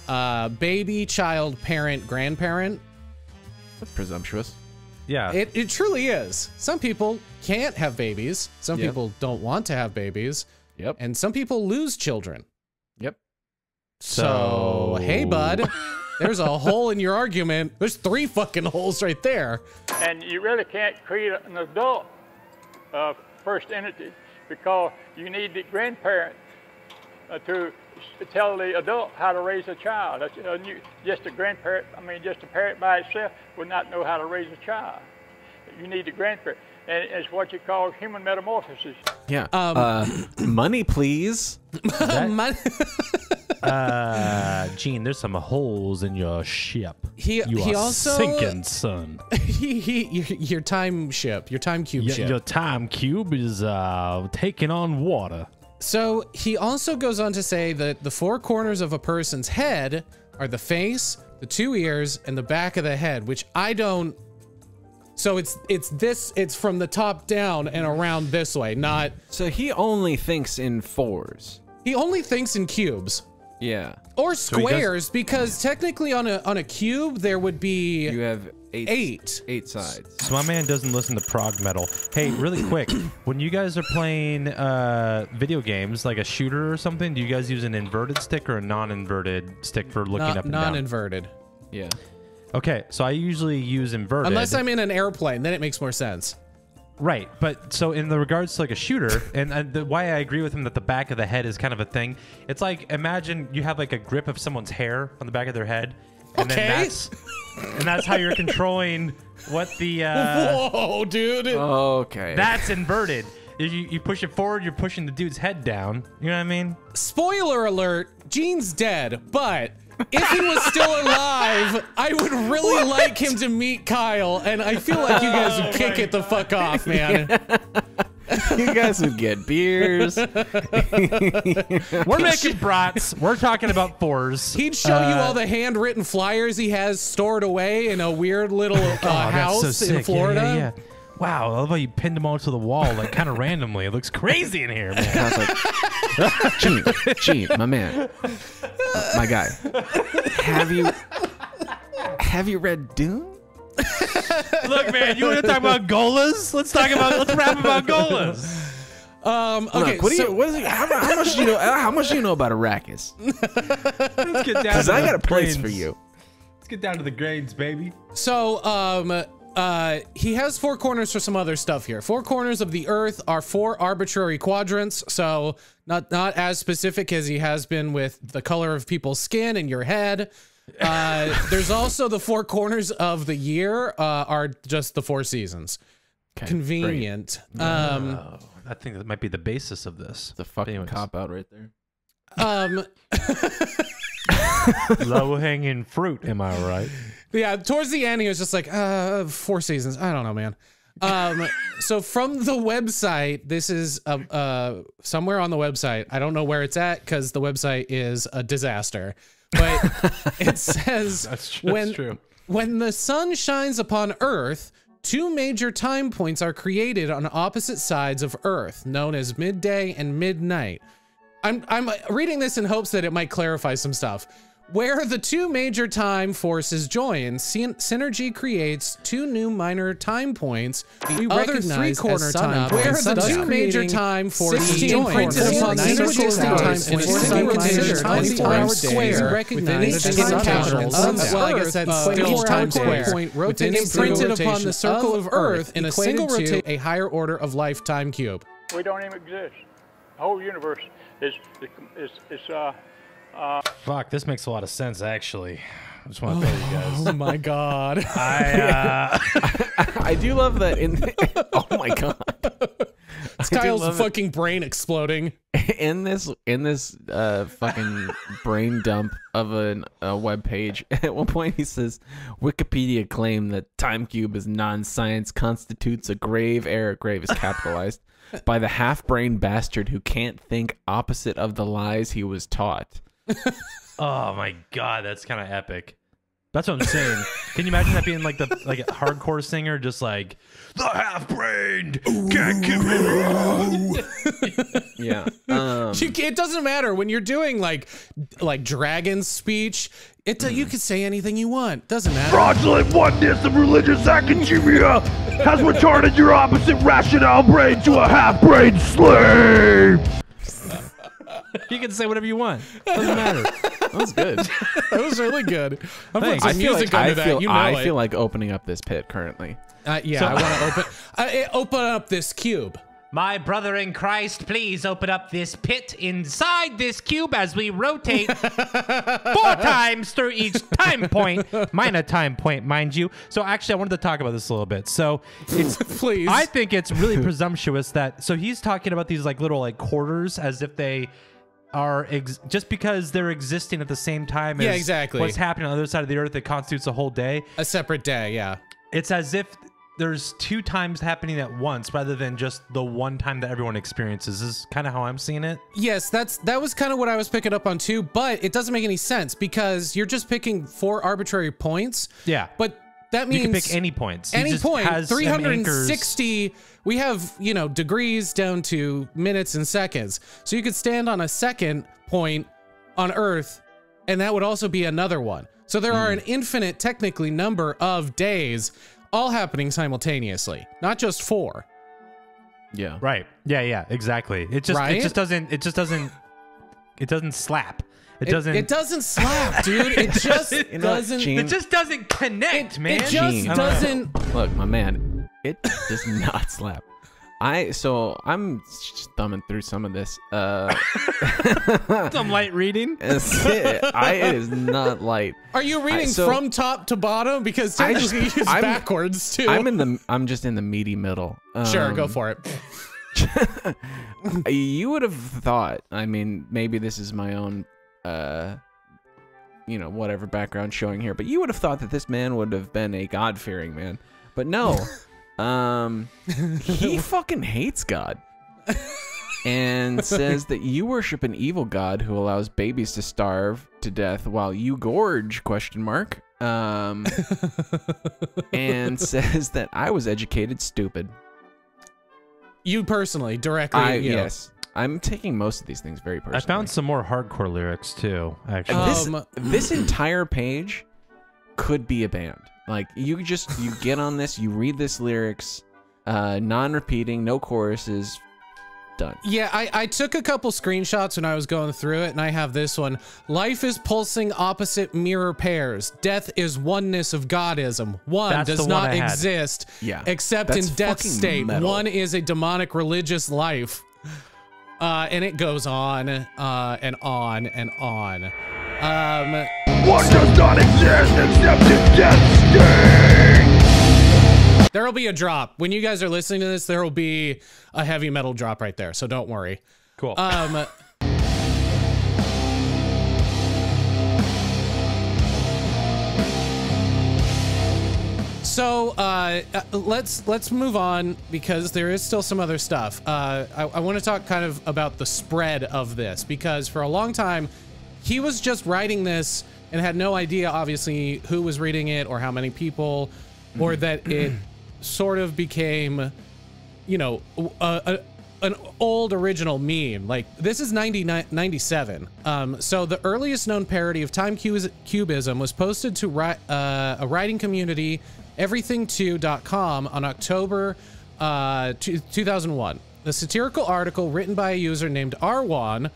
uh, baby, child, parent, grandparent. That's presumptuous. Yeah. It, it truly is. Some people can't have babies. Some yep. people don't want to have babies. Yep. And some people lose children. Yep. So, so hey, bud. There's a hole in your argument. There's three fucking holes right there. And you really can't create an adult uh, first entity because you need the grandparent uh, to tell the adult how to raise a child. Uh, you, just a grandparent, I mean, just a parent by itself would not know how to raise a child. You need the grandparent. And it's what you call human metamorphosis. Yeah. Um, uh, money, please. Money. Uh, Gene, there's some holes in your ship. He, you he are also sinking, son. He, he, your time ship, your time cube your, ship. Your time cube is uh, taking on water. So he also goes on to say that the four corners of a person's head are the face, the two ears, and the back of the head, which I don't. So it's it's this it's from the top down and around this way, not. So he only thinks in fours. He only thinks in cubes. Yeah. Or squares, so because technically on a on a cube there would be you have eight, eight eight sides. So my man doesn't listen to prog metal. Hey, really quick, when you guys are playing uh, video games like a shooter or something, do you guys use an inverted stick or a non-inverted stick for looking Not, up and non-inverted. down? Non-inverted. Yeah. Okay, so I usually use inverted. Unless I'm in an airplane, then it makes more sense. Right, but so in the regards to like a shooter, and, and the, why I agree with him that the back of the head is kind of a thing. It's like imagine you have like a grip of someone's hair on the back of their head, and okay. then that's and that's how you're controlling what the. Uh, Whoa, dude! Okay, that's inverted. You, you push it forward, you're pushing the dude's head down. You know what I mean? Spoiler alert: Gene's dead, but. If he was still alive, I would really what? like him to meet Kyle, and I feel like you guys would oh kick it God. the fuck off, man. Yeah. You guys would get beers. We're making brats. We're talking about fours. He'd show uh, you all the handwritten flyers he has stored away in a weird little uh, oh, house so in Florida. Yeah, yeah, yeah. Wow, I love how you pinned them all to the wall, like kind of randomly. It looks crazy in here, man. I was like, Gene, Gene, my man, my guy. Have you, have you read Dune? Look, man, you want to talk about golas? Let's talk about, let's rap about golas. Um, okay, Look, what so, do you, what is it, how, how much do you know? How much do you know about Arrakis? Let's get down. Because I got a place for you. Let's get down to the grains, baby. So, um. Uh, he has four corners for some other stuff here. Four corners of the earth are four arbitrary quadrants, so not not as specific as he has been with the color of people's skin and your head. Uh, there's also the four corners of the year uh, are just the four seasons. Okay, convenient. Um, wow. I think that might be the basis of this. The fucking cop out right there. Um, low hanging fruit, am I right? Yeah, towards the end, he was just like, uh, four seasons. I don't know, man. Um, so from the website, this is uh, uh, somewhere on the website. I don't know where it's at because the website is a disaster. But it says that's true, when, that's true. when the sun shines upon Earth, two major time points are created on opposite sides of Earth, known as midday and midnight. I'm, I'm reading this in hopes that it might clarify some stuff. Where the two major time forces join, syn synergy creates two new minor time points. The other three-quarter time points. Where the two major time forces join, synergy recognized as capitals of Earth time square, imprinted upon the circle of Earth in a single rotation, a higher order of life time cube. We don't even exist. The whole universe is is is uh. Uh, Fuck, this makes a lot of sense, actually. I just want to tell you guys. Oh my god. I, uh, I, I do love that in the, oh my god. It's Kyle's fucking it. brain exploding. In this in this uh, fucking brain dump of an, a web page, at one point he says, Wikipedia claimed that Time Cube is non-science, constitutes a grave error, grave is capitalized, by the half-brained bastard who can't think opposite of the lies he was taught. Oh my god, that's kind of epic. That's what I'm saying. Can you imagine that being like the like a hardcore singer, just like the half-brained can't give it. Yeah, um, you, it doesn't matter when you're doing like like dragon speech. It mm. you can say anything you want. Doesn't matter. Fraudulent oneness of religious academia has retarded your opposite rationale brain to a half-brained slave. You can say whatever you want. Doesn't matter. That was good. That was really good. I'm I, feel music like, I, feel, that. You know I it. feel like opening up this pit currently. Uh, yeah, so, I want to open. I, open up this cube. My brother in Christ, please open up this pit inside this cube as we rotate four times through each time point. Minor time point, mind you. So actually, I wanted to talk about this a little bit. So it's, please. I think it's really presumptuous that. So he's talking about these like little like quarters as if they are ex just because they're existing at the same time as yeah, exactly. what's happening on the other side of the earth that constitutes a whole day. A separate day, yeah. It's as if there's two times happening at once rather than just the one time that everyone experiences. This is kind of how I'm seeing it. Yes, that's that was kind of what I was picking up on too, but it doesn't make any sense because you're just picking four arbitrary points. Yeah. But that means you can pick any points. Any point, three hundred sixty, we have, you know, degrees down to minutes and seconds. So you could stand on a second point on Earth, and that would also be another one. So there mm. are an infinite, technically, number of days all happening simultaneously, not just four. Yeah. Right. Yeah, yeah, exactly. It just right? it just doesn't it just doesn't it doesn't slap. It doesn't. It, it doesn't slap, dude. It just you know, doesn't. Gene, it just doesn't connect, it, man. It just Gene, doesn't. Look, my man, it does not slap. I so I'm just thumbing through some of this. Uh, some light reading. It, I, it is not light. Are you reading I, so, from top to bottom? Because technically I just, it's I'm, backwards too. I'm in the. I'm just in the meaty middle. Um, sure, go for it. You would have thought. I mean, maybe this is my own. Uh, you know, whatever background showing here, but you would have thought that this man would have been a God-fearing man, but no, um, he fucking hates God and says that you worship an evil God who allows babies to starve to death while you gorge, question mark, um, and says that I was educated stupid. You personally, directly, I, you. Yes. I'm taking most of these things very personally. I found some more hardcore lyrics too, actually. Um, this, this entire page could be a band. Like you just you get on this, you read this lyrics, uh, non-repeating, no choruses, done. Yeah, I, I took a couple screenshots when I was going through it, and I have this one. Life is pulsing opposite mirror pairs. Death is oneness of Godism. One That's does not one exist yeah. except That's in death state. Metal. One is a demonic religious life. Uh, and it goes on uh, and on and on. Um, what does not exist except in death state? There'll be a drop. When you guys are listening to this, there'll be a heavy metal drop right there, so don't worry. Cool. Um, So uh, let's let's move on because there is still some other stuff. Uh, I, I want to talk kind of about the spread of this, because for a long time, he was just writing this and had no idea, obviously, who was reading it or how many people, or that it sort of became, you know, a, a, an old original meme. Like, this is ninety-nine, ninety-seven. Um, so the earliest known parody of time cubism was posted to ri uh, a writing community, everything two dot com, on October uh, two thousand one. The satirical article, written by a user named Arwan,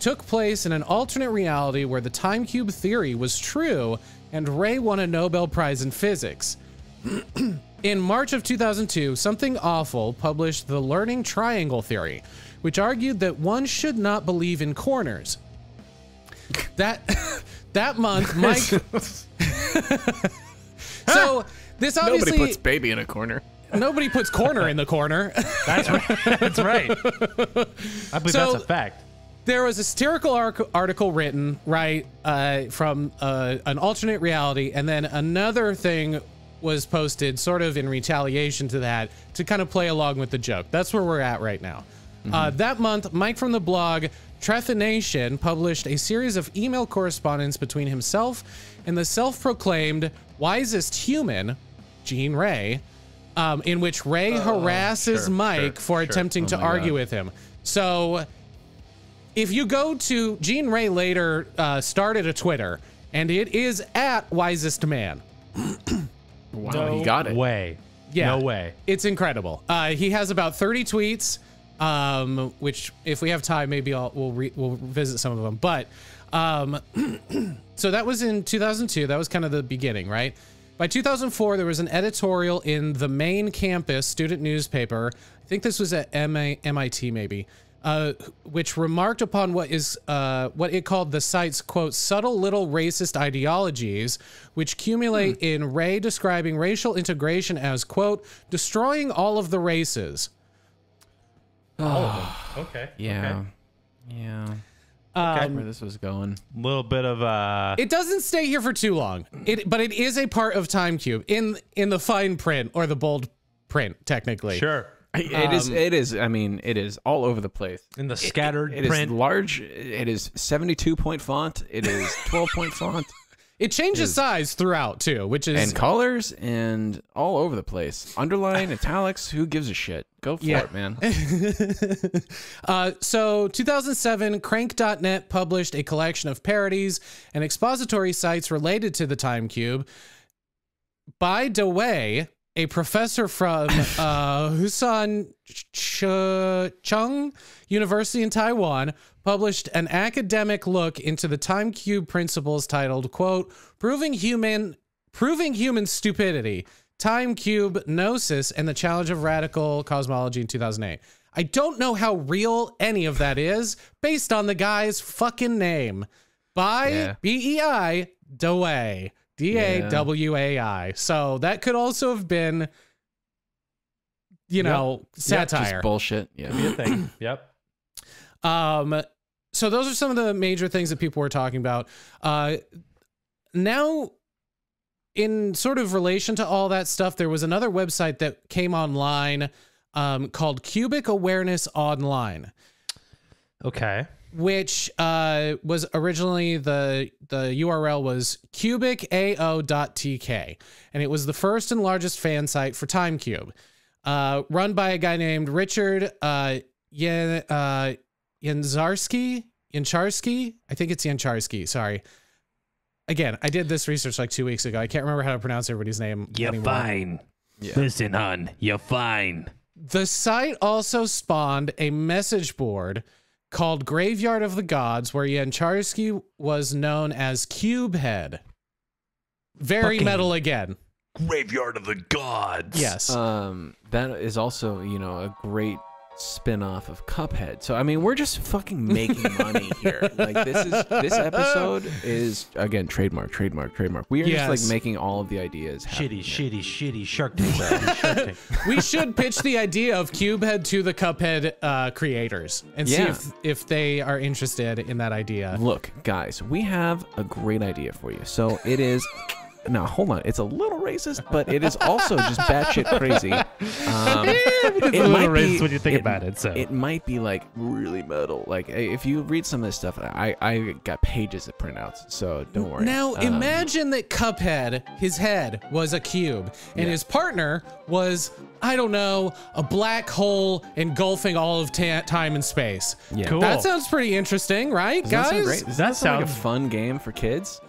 took place in an alternate reality where the time cube theory was true and Ray won a Nobel Prize in physics. In March of two thousand two, Something Awful published the learning triangle theory, which argued that one should not believe in corners. That that month, Mike. So this obviously nobody puts baby in a corner. Nobody puts corner in the corner. That's right. That's right. I believe so, that's a fact. There was a satirical article written, right, uh, from uh, an alternate reality, and then another thing was posted sort of in retaliation to that, to kind of play along with the joke. That's where we're at right now. Mm-hmm. Uh, that month, Mike from the blog Trephination published a series of email correspondence between himself and the self-proclaimed wisest human, Gene Ray, um, in which Ray uh, harasses sure, Mike sure, for sure. attempting oh to argue God. with him. So if you go to Gene Ray later, uh, started a Twitter, and it is at wisest man. Wow, no he got it. Way. Yeah, no way. It's incredible. Uh, he has about thirty tweets, um, which, if we have time, maybe I'll, we'll re we'll visit some of them. But um, so that was in two thousand two. That was kind of the beginning, right? By two thousand four, there was an editorial in the Main Campus student newspaper. I think this was at M I T, maybe, uh, which remarked upon what is uh, what it called the site's, quote, subtle little racist ideologies, which accumulate mm. in Ray describing racial integration as, quote, destroying all of the races. All of them. Okay. Yeah. Okay. Yeah. Um, okay, where this was going. A little bit of uh it doesn't stay here for too long. It but it is a part of Time Cube in in the fine print, or the bold print, technically. Sure. It um, is. It is. I mean, it is all over the place. In the scattered it, it, it print, it is large. It is seventy-two point font. It is twelve point font. It changes it is, size throughout too, which is and colors and all over the place. Underline, italics. Who gives a shit? Go for yeah. it, man. uh, so, two thousand seven, Crank dot net published a collection of parodies and expository sites related to the Time Cube. By the way, a professor from uh, Husan Ch Chung University in Taiwan published an academic look into the Time Cube principles titled, quote, Proving Human Proving Human Stupidity, Time Cube Gnosis, and the Challenge of Radical Cosmology in two thousand eight. I don't know how real any of that is based on the guy's fucking name. By yeah. B E I, Dawei. D A W A I. Yeah. So that could also have been, you know, yep. satire. Yep, just bullshit. Yeah. Be a thing. Yep. Um, so those are some of the major things that people were talking about. Uh, now, in sort of relation to all that stuff, there was another website that came online um, called Cubic Awareness Online. Okay. Which uh, was originally the the U R L was cubic A O dot T K, and it was the first and largest fan site for Time Cube, uh, run by a guy named Richard uh, Yen, uh, Yenzarsky, Yencharsky. I think it's Yencharsky. Sorry. Again, I did this research like two weeks ago. I can't remember how to pronounce everybody's name. You're anymore. fine. Yeah. Listen, hon. You're fine. The site also spawned a message board called Graveyard of the Gods, where Yencharsky was known as Cubehead. Very Fucking metal again. Graveyard of the Gods. Yes. Um, that is also, you know, a great spin-off of Cuphead. So I mean, we're just fucking making money here. Like, this is this episode is again trademark, trademark, trademark. We are yes. just like making all of the ideas shitty, shitty, shitty Shark Tank. Shark Tank. We should pitch the idea of Cubehead to the Cuphead uh, creators and yeah. see if if they are interested in that idea. Look, guys, we have a great idea for you. So it is Now, hold on. It's a little racist, but it is also just batshit crazy. Um, it's it a little racist be, when you think it, about it. So it might be like really metal. Like if you read some of this stuff, I I got pages of printouts, so don't worry. Now um, imagine that Cuphead, his head was a cube, and yeah. his partner was, I don't know, a black hole engulfing all of ta time and space. Yeah, cool. That sounds pretty interesting, right, Doesn't guys? That sound great? Does that, that sound like a fun game for kids?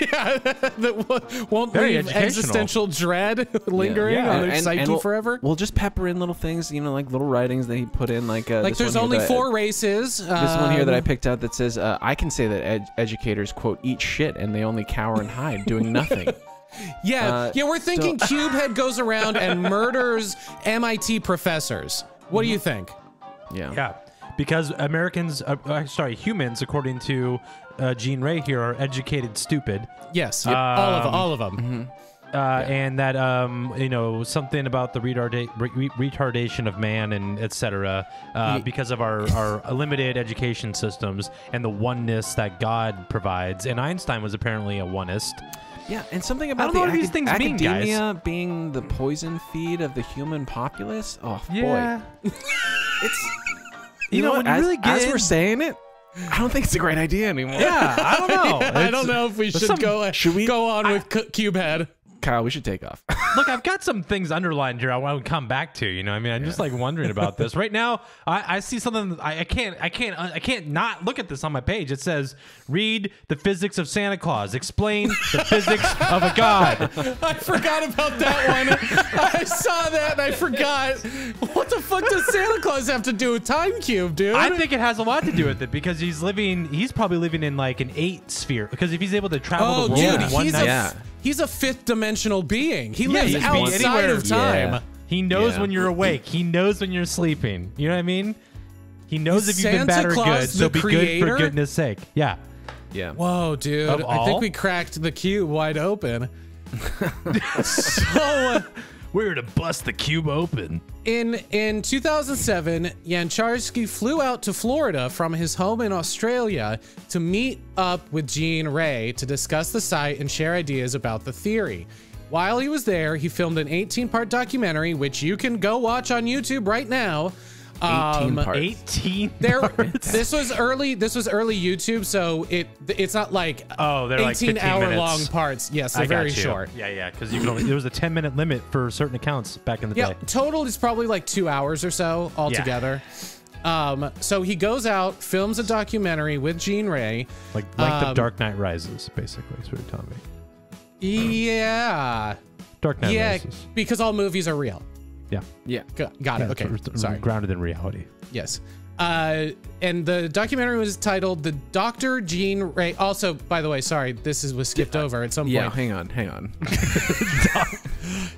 Yeah, that won't Very leave existential dread lingering yeah. Yeah. on their and, psyche and we'll, forever. We'll just pepper in little things, you know, like little writings that he put in, like uh, like there's only four I, races. This um, one here that I picked out that says, uh, "I can say that ed educators quote eat shit and they only cower and hide, doing nothing." Yeah, uh, yeah, we're thinking so Cubehead goes around and murders M I T professors. What do you think? Yeah, yeah, because Americans, uh, sorry, humans, according to uh, Gene Ray here, are educated stupid. Yes, yep. um, all of all of them. Mm-hmm. Uh, yeah. And that, um, you know, something about the retarda re retardation of man and et cetera, uh, because of our, our limited education systems and the oneness that God provides. And Einstein was apparently a oneist. Yeah, and something about I don't the know what these things academia mean, guys. Being the poison feed of the human populace. Oh, yeah. boy. It's, you, you know, know what, as, really as we're saying it, I don't think it's a great idea anymore. Yeah, I don't know. Yeah, I don't know if we should some, go, should we, go on I, with Cubehead. Kyle, we should take off. Look, I've got some things underlined here I want to come back to. You know, I mean, I'm yeah. just like wondering about this right now. I, I see something I, I can't, I can't, I can't not look at this on my page. It says, "Read the physics of Santa Claus. Explain the physics of a god." I forgot about that one. I saw that and I forgot. What the fuck does Santa Claus have to do with Time Cube, dude? I think it has a lot to do with it because he's living. He's probably living in like an eight sphere because if he's able to travel oh, the world, dude, in one he's night, a yeah. he's a fifth dimensional being. He lives yeah, outside of time. Yeah. He knows yeah. when you're awake. He knows when you're sleeping. You know what I mean? He knows Is if you've Santa been bad Claus or good. So be creator? Good for goodness sake. Yeah. Yeah. Whoa, dude. Of I all? think we cracked the cube wide open. So uh, we were to bust the cube open. In in two thousand seven, Yancharsky flew out to Florida from his home in Australia to meet up with Gene Ray to discuss the site and share ideas about the theory. While he was there, he filmed an eighteen part documentary, which you can go watch on YouTube right now. Um, eighteen parts. eighteen there, parts. This was early. This was early YouTube, so it it's not like oh, they're eighteen like hour minutes. long parts. Yes, they're I very short. Yeah, yeah, because you can only there was a ten minute limit for certain accounts back in the yeah, day. Total is probably like two hours or so altogether. Yeah. Um, so he goes out, films a documentary with Gene Ray, like like um, the Dark Knight Rises, basically. That's what you're telling me. Yeah. Dark Knight yeah, Rises. Because all movies are real. Yeah. Yeah. Got it. Okay. Sorry. Grounded in reality. Yes. Uh, and the documentary was titled "The Doctor Gene Ray." Also, by the way, sorry, this is was skipped over at some point. Yeah. Hang on. Hang on.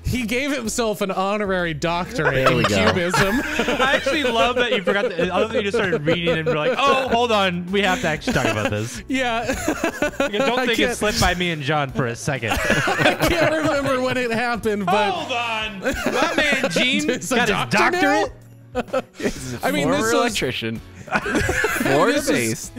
He gave himself an honorary doctorate in cubism. I actually love that you forgot. The, other than you just started reading and were like, "Oh, hold on, we have to actually talk about this." Yeah. Don't think it slipped by me and John for a second. I can't remember when it happened, but hold on, my man Gene got his doctorate. I mean, this electrician. This is,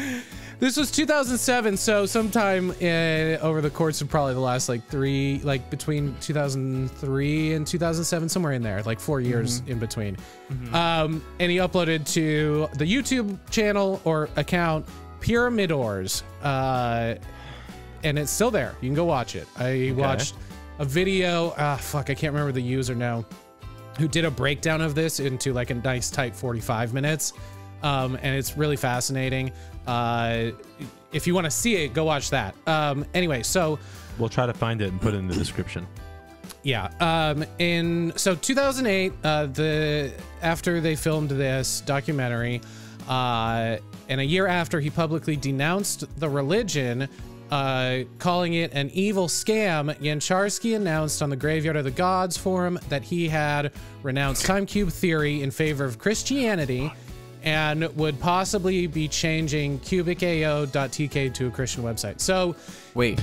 this was two thousand seven, so sometime in, over the course of probably the last like three, like between two thousand three and two thousand seven, somewhere in there, like four years mm-hmm. in between. Mm-hmm. Um, and he uploaded to the YouTube channel or account Pyramidors, uh, and it's still there. You can go watch it. I okay. watched a video. Ah, fuck, I can't remember the user now. Who did a breakdown of this into like a nice tight forty-five minutes. Um, and it's really fascinating. Uh, if you want to see it, go watch that. Um, anyway, so we'll try to find it and put it in the description. Yeah. Um, in so two thousand eight, uh, the after they filmed this documentary, uh, and a year after, he publicly denounced the religion, Uh, calling it an evil scam. Yancharsky announced on the Graveyard of the Gods forum that he had renounced Time Cube theory in favor of Christianity and would possibly be changing cubic A O dot T K to a Christian website. So, wait,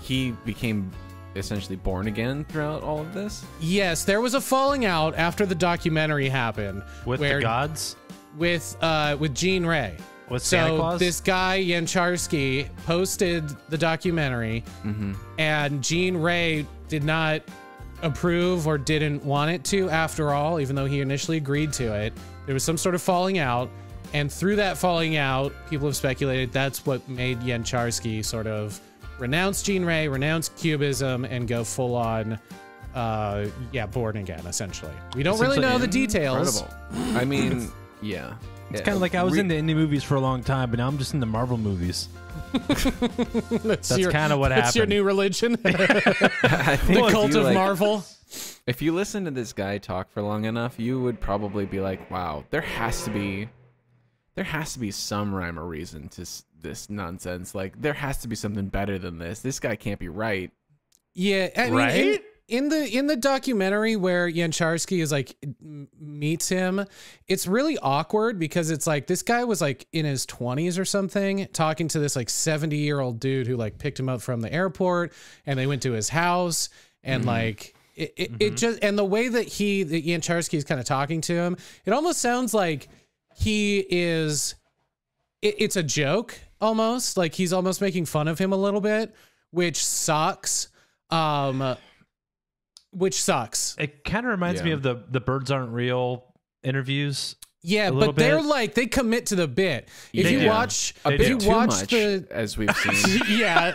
he became essentially born again throughout all of this? Yes, there was a falling out after the documentary happened. With where, the gods? With, uh, with Gene Ray. With so Santa Claus? This guy Yancharsky posted the documentary, mm-hmm. and Gene Ray did not approve or didn't want it to after all, even though he initially agreed to it. There was some sort of falling out, and through that falling out, people have speculated that's what made Yancharsky sort of renounce Gene Ray, renounce Cubism, and go full on, uh, yeah, born again, essentially. We don't really know the details. Incredible. I mean, yeah. It's kind of like I was into indie movies for a long time, but now I'm just into Marvel movies. that's that's kind of what happened. That's your new religion? The cult of like, Marvel? If you listen to this guy talk for long enough, you would probably be like, wow, there has to be, there has to be some rhyme or reason to this nonsense. Like, there has to be something better than this. This guy can't be right. Yeah. I mean, right? It, In the in the documentary where Yancharsky is like meets him, it's really awkward because it's like this guy was like in his twenties or something talking to this like seventy year old dude who like picked him up from the airport and they went to his house and mm-hmm. like it it, mm-hmm. it just and the way that he that Yancharsky is kind of talking to him, it almost sounds like he is it, it's a joke almost, like he's almost making fun of him a little bit, which sucks. Um. Which sucks. It kind of reminds yeah. me of the the Birds Aren't Real interviews. Yeah, but they're bit. like they commit to the bit. If they you do. watch, a bit you too watch much, the as we've seen. yeah,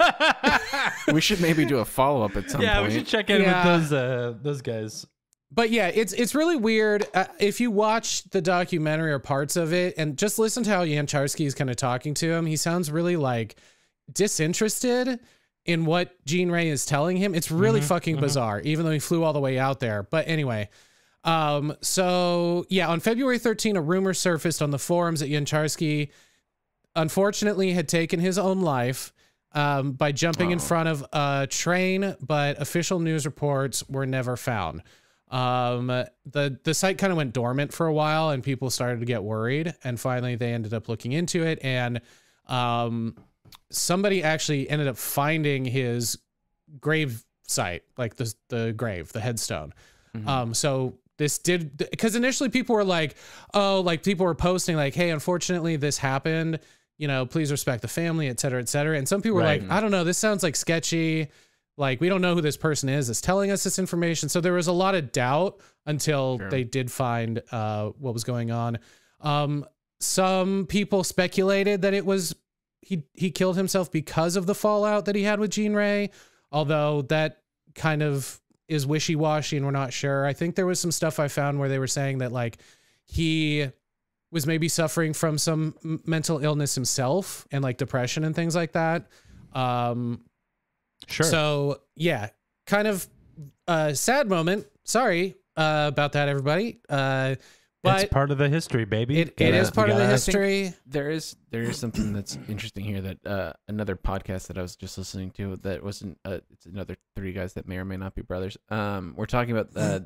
we should maybe do a follow up at some yeah, point. Yeah, we should check in yeah. with those uh, those guys. But yeah, it's it's really weird. Uh, if you watch the documentary or parts of it, and just listen to how Yancharsky is kind of talking to him, he sounds really like disinterested in what Gene Ray is telling him. It's really mm-hmm, fucking mm-hmm. bizarre, even though he flew all the way out there. But anyway, um, so yeah, on February thirteenth, a rumor surfaced on the forums that Yancharsky unfortunately had taken his own life um, by jumping oh. in front of a train, but official news reports were never found. Um, the, the site kind of went dormant for a while and people started to get worried. And finally they ended up looking into it and, um, somebody actually ended up finding his grave site, like the, the grave, the headstone. Mm-hmm. Um, so this did, because initially people were like, oh, like people were posting like, hey, unfortunately this happened, you know, please respect the family, et cetera, et cetera. And some people right. were like, I don't know, this sounds like sketchy. Like, we don't know who this person is that's telling us this information. So there was a lot of doubt until sure. they did find uh, what was going on. Um, some people speculated that it was He, he killed himself because of the fallout that he had with Gene Ray, although that kind of is wishy-washy and we're not sure. I think there was some stuff I found where they were saying that like he was maybe suffering from some mental illness himself and like depression and things like that. Um, sure. So yeah, kind of a sad moment. Sorry uh, about that, everybody. Uh, But it's part of the history, baby. It, it yeah. is part of the history. There is there is something that's interesting here that uh, another podcast that I was just listening to that wasn't. Uh, it's another three guys that may or may not be brothers. Um, we're talking about uh,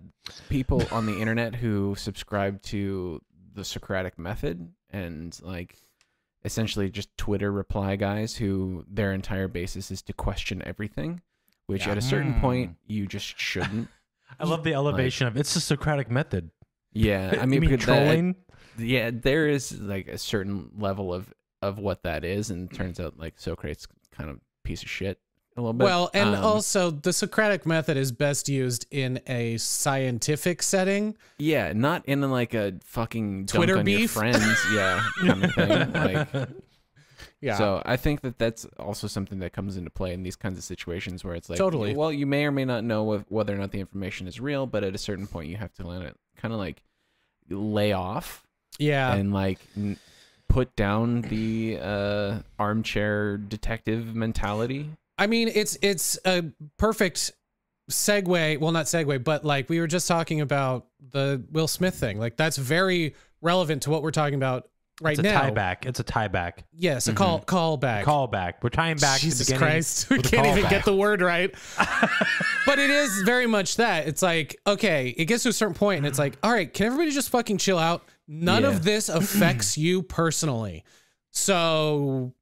people on the internet who subscribe to the Socratic method and like essentially just Twitter reply guys who their entire basis is to question everything, which yeah. at a certain mm. point you just shouldn't. I love the elevation like, of it's the Socratic method. Yeah, I mean, mean trolling? That, yeah, there is like a certain level of of what that is, and it turns out like Socrates kind of piece of shit a little bit. Well, and um, also the Socratic method is best used in a scientific setting. Yeah, not in like a fucking Twitter dunk on beef your friends. Yeah, kind of thing. Like, yeah. So I think that that's also something that comes into play in these kinds of situations where it's like, totally. Well, you may or may not know whether or not the information is real, but at a certain point you have to learn it. Kind of like lay off, yeah, and like n put down the uh, armchair detective mentality. I mean, it's it's a perfect segue. Well, not segue, but like we were just talking about the Will Smith thing. Like that's very relevant to what we're talking about right it's now. It's a tie back. It's a tie back. Yes, a mm-hmm. call call back. A call back. We're tying back. Jesus to the Christ, we can't even back. get the word right. But it is very much that. It's like, okay, it gets to a certain point and it's like, all right, can everybody just fucking chill out? None yeah. of this affects you personally. So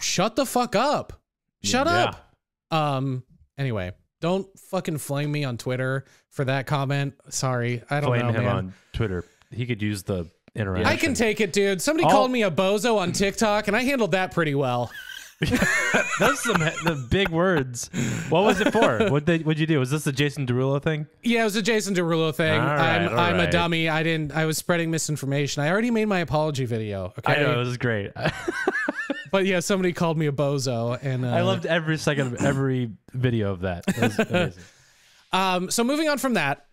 shut the fuck up. Shut yeah. up. Um, anyway, don't fucking flame me on Twitter for that comment. Sorry. I don't flame know, him man. on Twitter. He could use the interaction. I can take it, dude. Somebody All called me a bozo on TikTok, and I handled that pretty well. Those are the, the big words. What was it for? What did you do? Was this the Jason Derulo thing? Yeah, it was a Jason Derulo thing. All right, I'm, all I'm right. a dummy. I didn't. I was spreading misinformation. I already made my apology video. Okay, I know, it was great. But yeah, somebody called me a bozo, and uh, I loved every second of every video of that. That was amazing. Um, so moving on from that,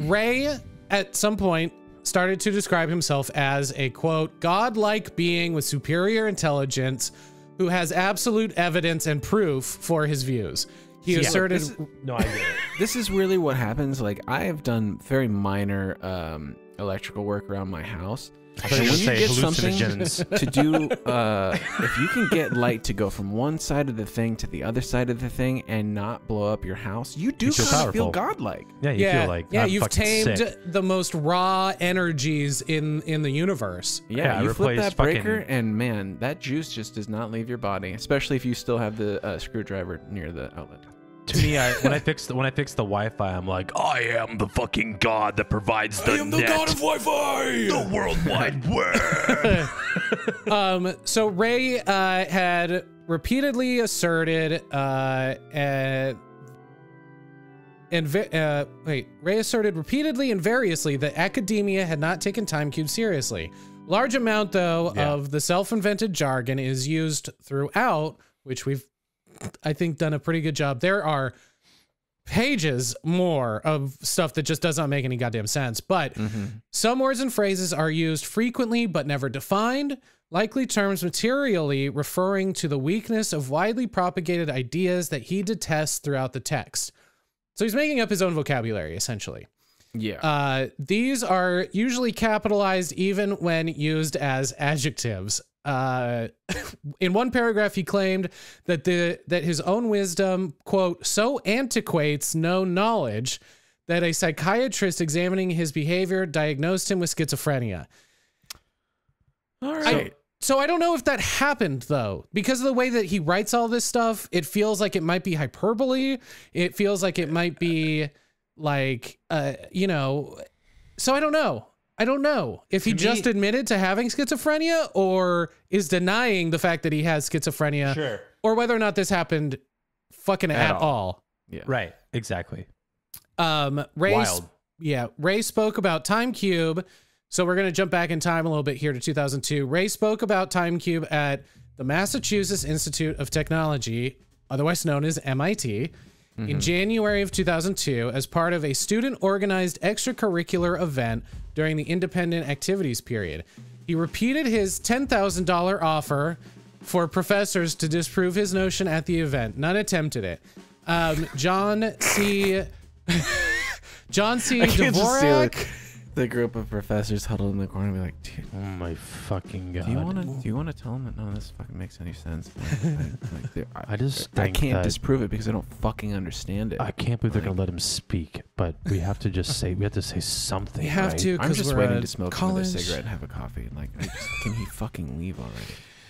Ray at some point started to describe himself as a, quote, godlike being with superior intelligence who has absolute evidence and proof for his views. He yeah, asserted... This is, no, I get it. This is really what happens. Like, I have done very minor um, electrical work around my house. I when you say get something to do, uh, if you can get light to go from one side of the thing to the other side of the thing and not blow up your house, you do you feel, kind of feel godlike. Yeah, you yeah, feel like yeah, you've tamed sick. the most raw energies in in the universe. Yeah, yeah you flip that breaker, and man, that juice just does not leave your body, especially if you still have the uh, screwdriver near the outlet. To me, I, when I fix the, when I fix the Wi-Fi, I'm like, I am the fucking god that provides the net. I am the net, god of Wi-Fi, the World Wide Web. um, so Ray uh, had repeatedly asserted, uh, and, and uh, wait, Ray asserted repeatedly and variously that academia had not taken Timecube seriously. Large amount, though, yeah. of the self-invented jargon is used throughout, which we've. I think done a pretty good job. There are pages more of stuff that just does not make any goddamn sense, but mm-hmm. some words and phrases are used frequently but never defined, likely terms materially referring to the weakness of widely propagated ideas that he detests throughout the text. So he's making up his own vocabulary, essentially. Yeah. Uh, these are usually capitalized even when used as adjectives. Uh, in one paragraph, he claimed that the that his own wisdom, quote, so antiquates known knowledge that a psychiatrist examining his behavior diagnosed him with schizophrenia. All right. I, so I don't know if that happened, though, because of the way that he writes all this stuff. It feels like it might be hyperbole. It feels like it might be like, uh, you know, so I don't know. I don't know if he just admitted to having schizophrenia or is denying the fact that he has schizophrenia sure. or whether or not this happened fucking at, at all. all. Yeah. Right. Exactly. Um, Ray, Wild. Yeah. Ray spoke about Timecube. So we're going to jump back in time a little bit here to two thousand two. Ray spoke about Timecube at the Massachusetts Institute of Technology, otherwise known as M I T. In January of two thousand two, as part of a student-organized extracurricular event during the independent activities period, he repeated his ten thousand dollar offer for professors to disprove his notion at the event. None attempted it. Um, John C. John C. Dvorak. The group of professors huddled in the corner and be like, dude, oh my fucking god! Do you want to? Do you want to tell them that none of this fucking makes any sense? Like, like, I, I just I can't disprove it because I don't fucking understand it. I can't believe like, they're gonna let him speak, but we have to just say we have to say something. We have right? to. I'm just waiting to smoke college. another cigarette and have a coffee. And like, I just, can he fucking leave already?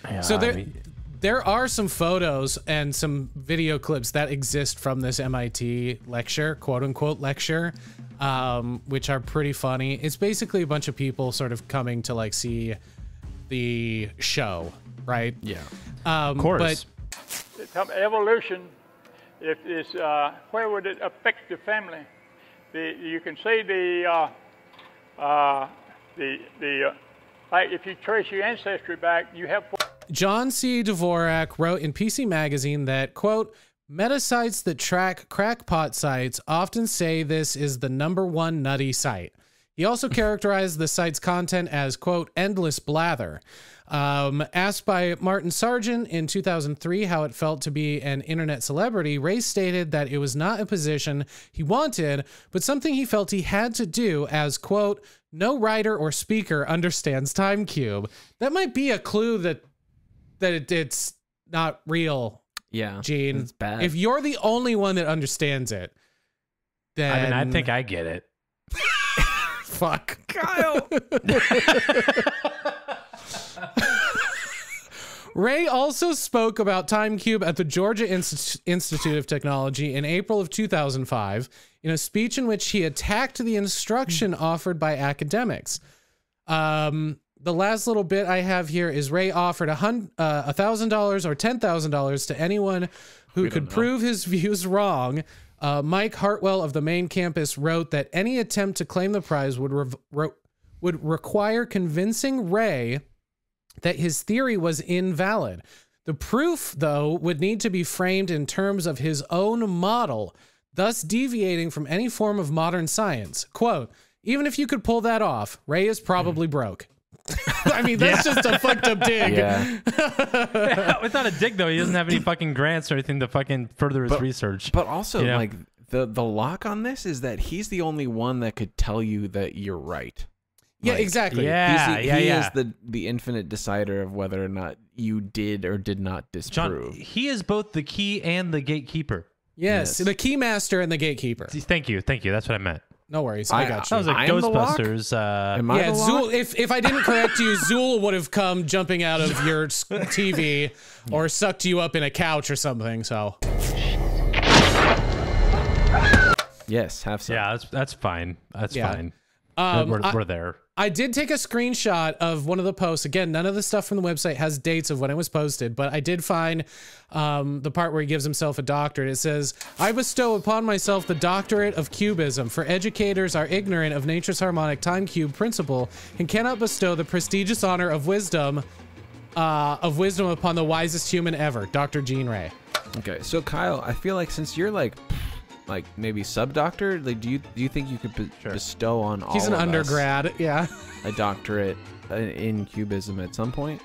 Yeah, so there, I mean, there are some photos and some video clips that exist from this M I T lecture, quote unquote lecture. Um, which are pretty funny. It's basically a bunch of people sort of coming to like see the show, right? Yeah, um, of course. But evolution, if is uh, where would it affect the family? The, you can see the uh, uh, the the uh, like if you trace your ancestry back, you have. John C. Dvorak wrote in P C Magazine that, quote, meta sites that track crackpot sites often say this is the number one nutty site. He also characterized the site's content as, quote, endless blather. Um, asked by Martin Sargent in two thousand three how it felt to be an internet celebrity, Ray stated that it was not a position he wanted, but something he felt he had to do as, quote, no writer or speaker understands Timecube. That might be a clue that, that it, it's not real. Yeah, Gene, it's bad. If you're the only one that understands it, then I mean, I think I get it. Fuck, Kyle. Ray also spoke about Timecube at the Georgia Inst- Institute of Technology in April of two thousand five in a speech in which he attacked the instruction offered by academics. Um, the last little bit I have here is Ray offered a hundred, uh, a thousand dollars or ten thousand dollars to anyone who we could prove his views wrong. Uh, Mike Hartwell of the main campus wrote that any attempt to claim the prize would rev re would require convincing Ray that his theory was invalid. The proof, though, would need to be framed in terms of his own model, thus deviating from any form of modern science. Quote, even if you could pull that off, Ray is probably mm. broke. I mean, that's yeah. just a fucked up dig. Yeah. yeah, without a dig, though, he doesn't have any fucking grants or anything to fucking further his but, research. But also, you know? like, the, the lock on this is that he's the only one that could tell you that you're right. Yeah, like, exactly. Yeah, he's the, yeah, he yeah. is the the infinite decider of whether or not you did or did not disprove. John, he is both the key and the gatekeeper. Yes, yes. The key master and the gatekeeper. Thank you, thank you. That's what I meant. No worries, I, I got you. That was like I'm Ghostbusters. Uh, Am I yeah, Zool, if if I didn't correct you, Zool would have come jumping out of your T V or sucked you up in a couch or something. So. Yes, have some. Yeah, that's that's fine. That's yeah. fine. Um, we're, we're I, there. I did take a screenshot of one of the posts. Again, none of the stuff from the website has dates of when it was posted, but I did find um, the part where he gives himself a doctorate. It says, I bestow upon myself the doctorate of cubism, for educators are ignorant of nature's harmonic time cube principle and cannot bestow the prestigious honor of wisdom uh, of wisdom upon the wisest human ever, Doctor Gene Ray. Okay, so Kyle, I feel like since you're like... like maybe sub doctor, like do you do you think you could be sure. bestow on all? He's an of undergrad, us yeah. a doctorate in cubism at some point,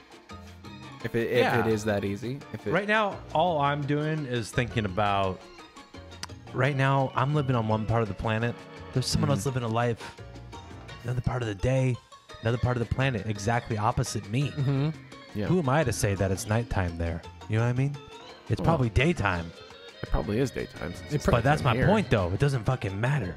if it if yeah. it is that easy. If it... Right now, all I'm doing is thinking about. Right now, I'm living on one part of the planet. There's someone mm. else living a life, another part of the day, another part of the planet, exactly opposite me. Mm-hmm. yeah. Who am I to say that it's nighttime there? You know what I mean? It's well, probably daytime. It probably is daytime. But that's my point, though. It doesn't fucking matter.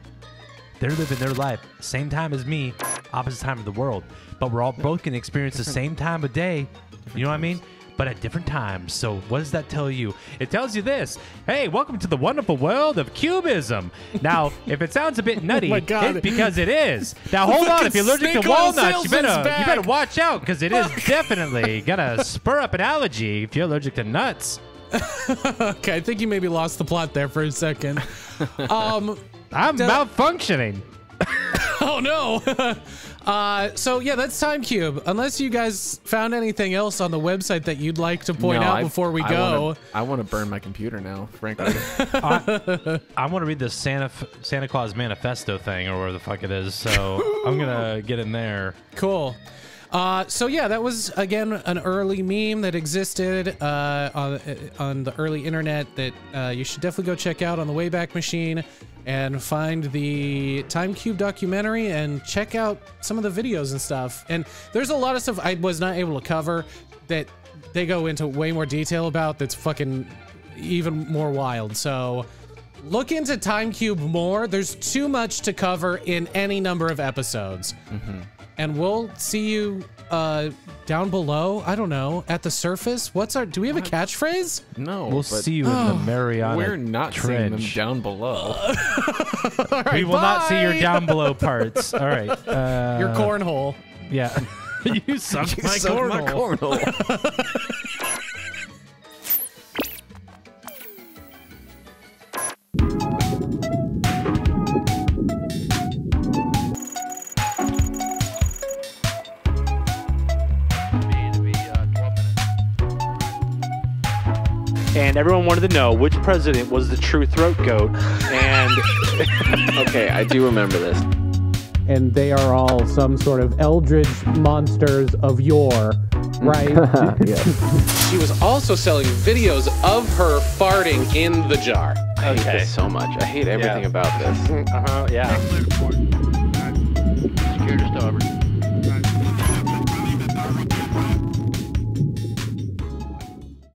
They're living their life, same time as me, opposite time of the world. But we're all both going to experience the same time of day. You know what I mean? But at different times. So what does that tell you? It tells you this. Hey, welcome to the wonderful world of cubism. Now, if it sounds a bit nutty, oh it's because it is. Now, hold on. If you're allergic to walnuts, you better, you better watch out, because it is definitely going to spur up an allergy if you're allergic to nuts. Okay, I think you maybe lost the plot there for a second. Um, I'm malfunctioning. Oh, no. Uh, so, yeah, that's Time Cube. Unless you guys found anything else on the website that you'd like to point no, out I, before we I go. Wanna, I want to burn my computer now, frankly. I, I want to read this Santa Santa Claus Manifesto thing or whatever the fuck it is. So I'm going to get in there. Cool. Uh, so yeah, that was again an early meme that existed uh, on on the early internet that uh, you should definitely go check out on the Wayback Machine, and find the Time Cube documentary and check out some of the videos and stuff. And there's a lot of stuff I was not able to cover that they go into way more detail about. That's fucking even more wild. So look into Time Cube more. There's too much to cover in any number of episodes. Mm-hmm. And we'll see you uh, down below. I don't know. At the surface. What's our? Do we have a catchphrase? No. We'll see you oh, in the Mariana. We're not trench. Seeing them down below. All right, we will bye. Not see your down below parts. All right. Uh, your cornhole. Yeah. You suck you my cornhole. cornhole. And everyone wanted to know which president was the true throat goat. And okay, I do remember this. And they are all some sort of eldritch monsters of yore, right? Yes. She was also selling videos of her farting in the jar. I okay. hate this so much. I hate everything yeah. about this. Uh huh. Yeah. Later, I'm scared of starving.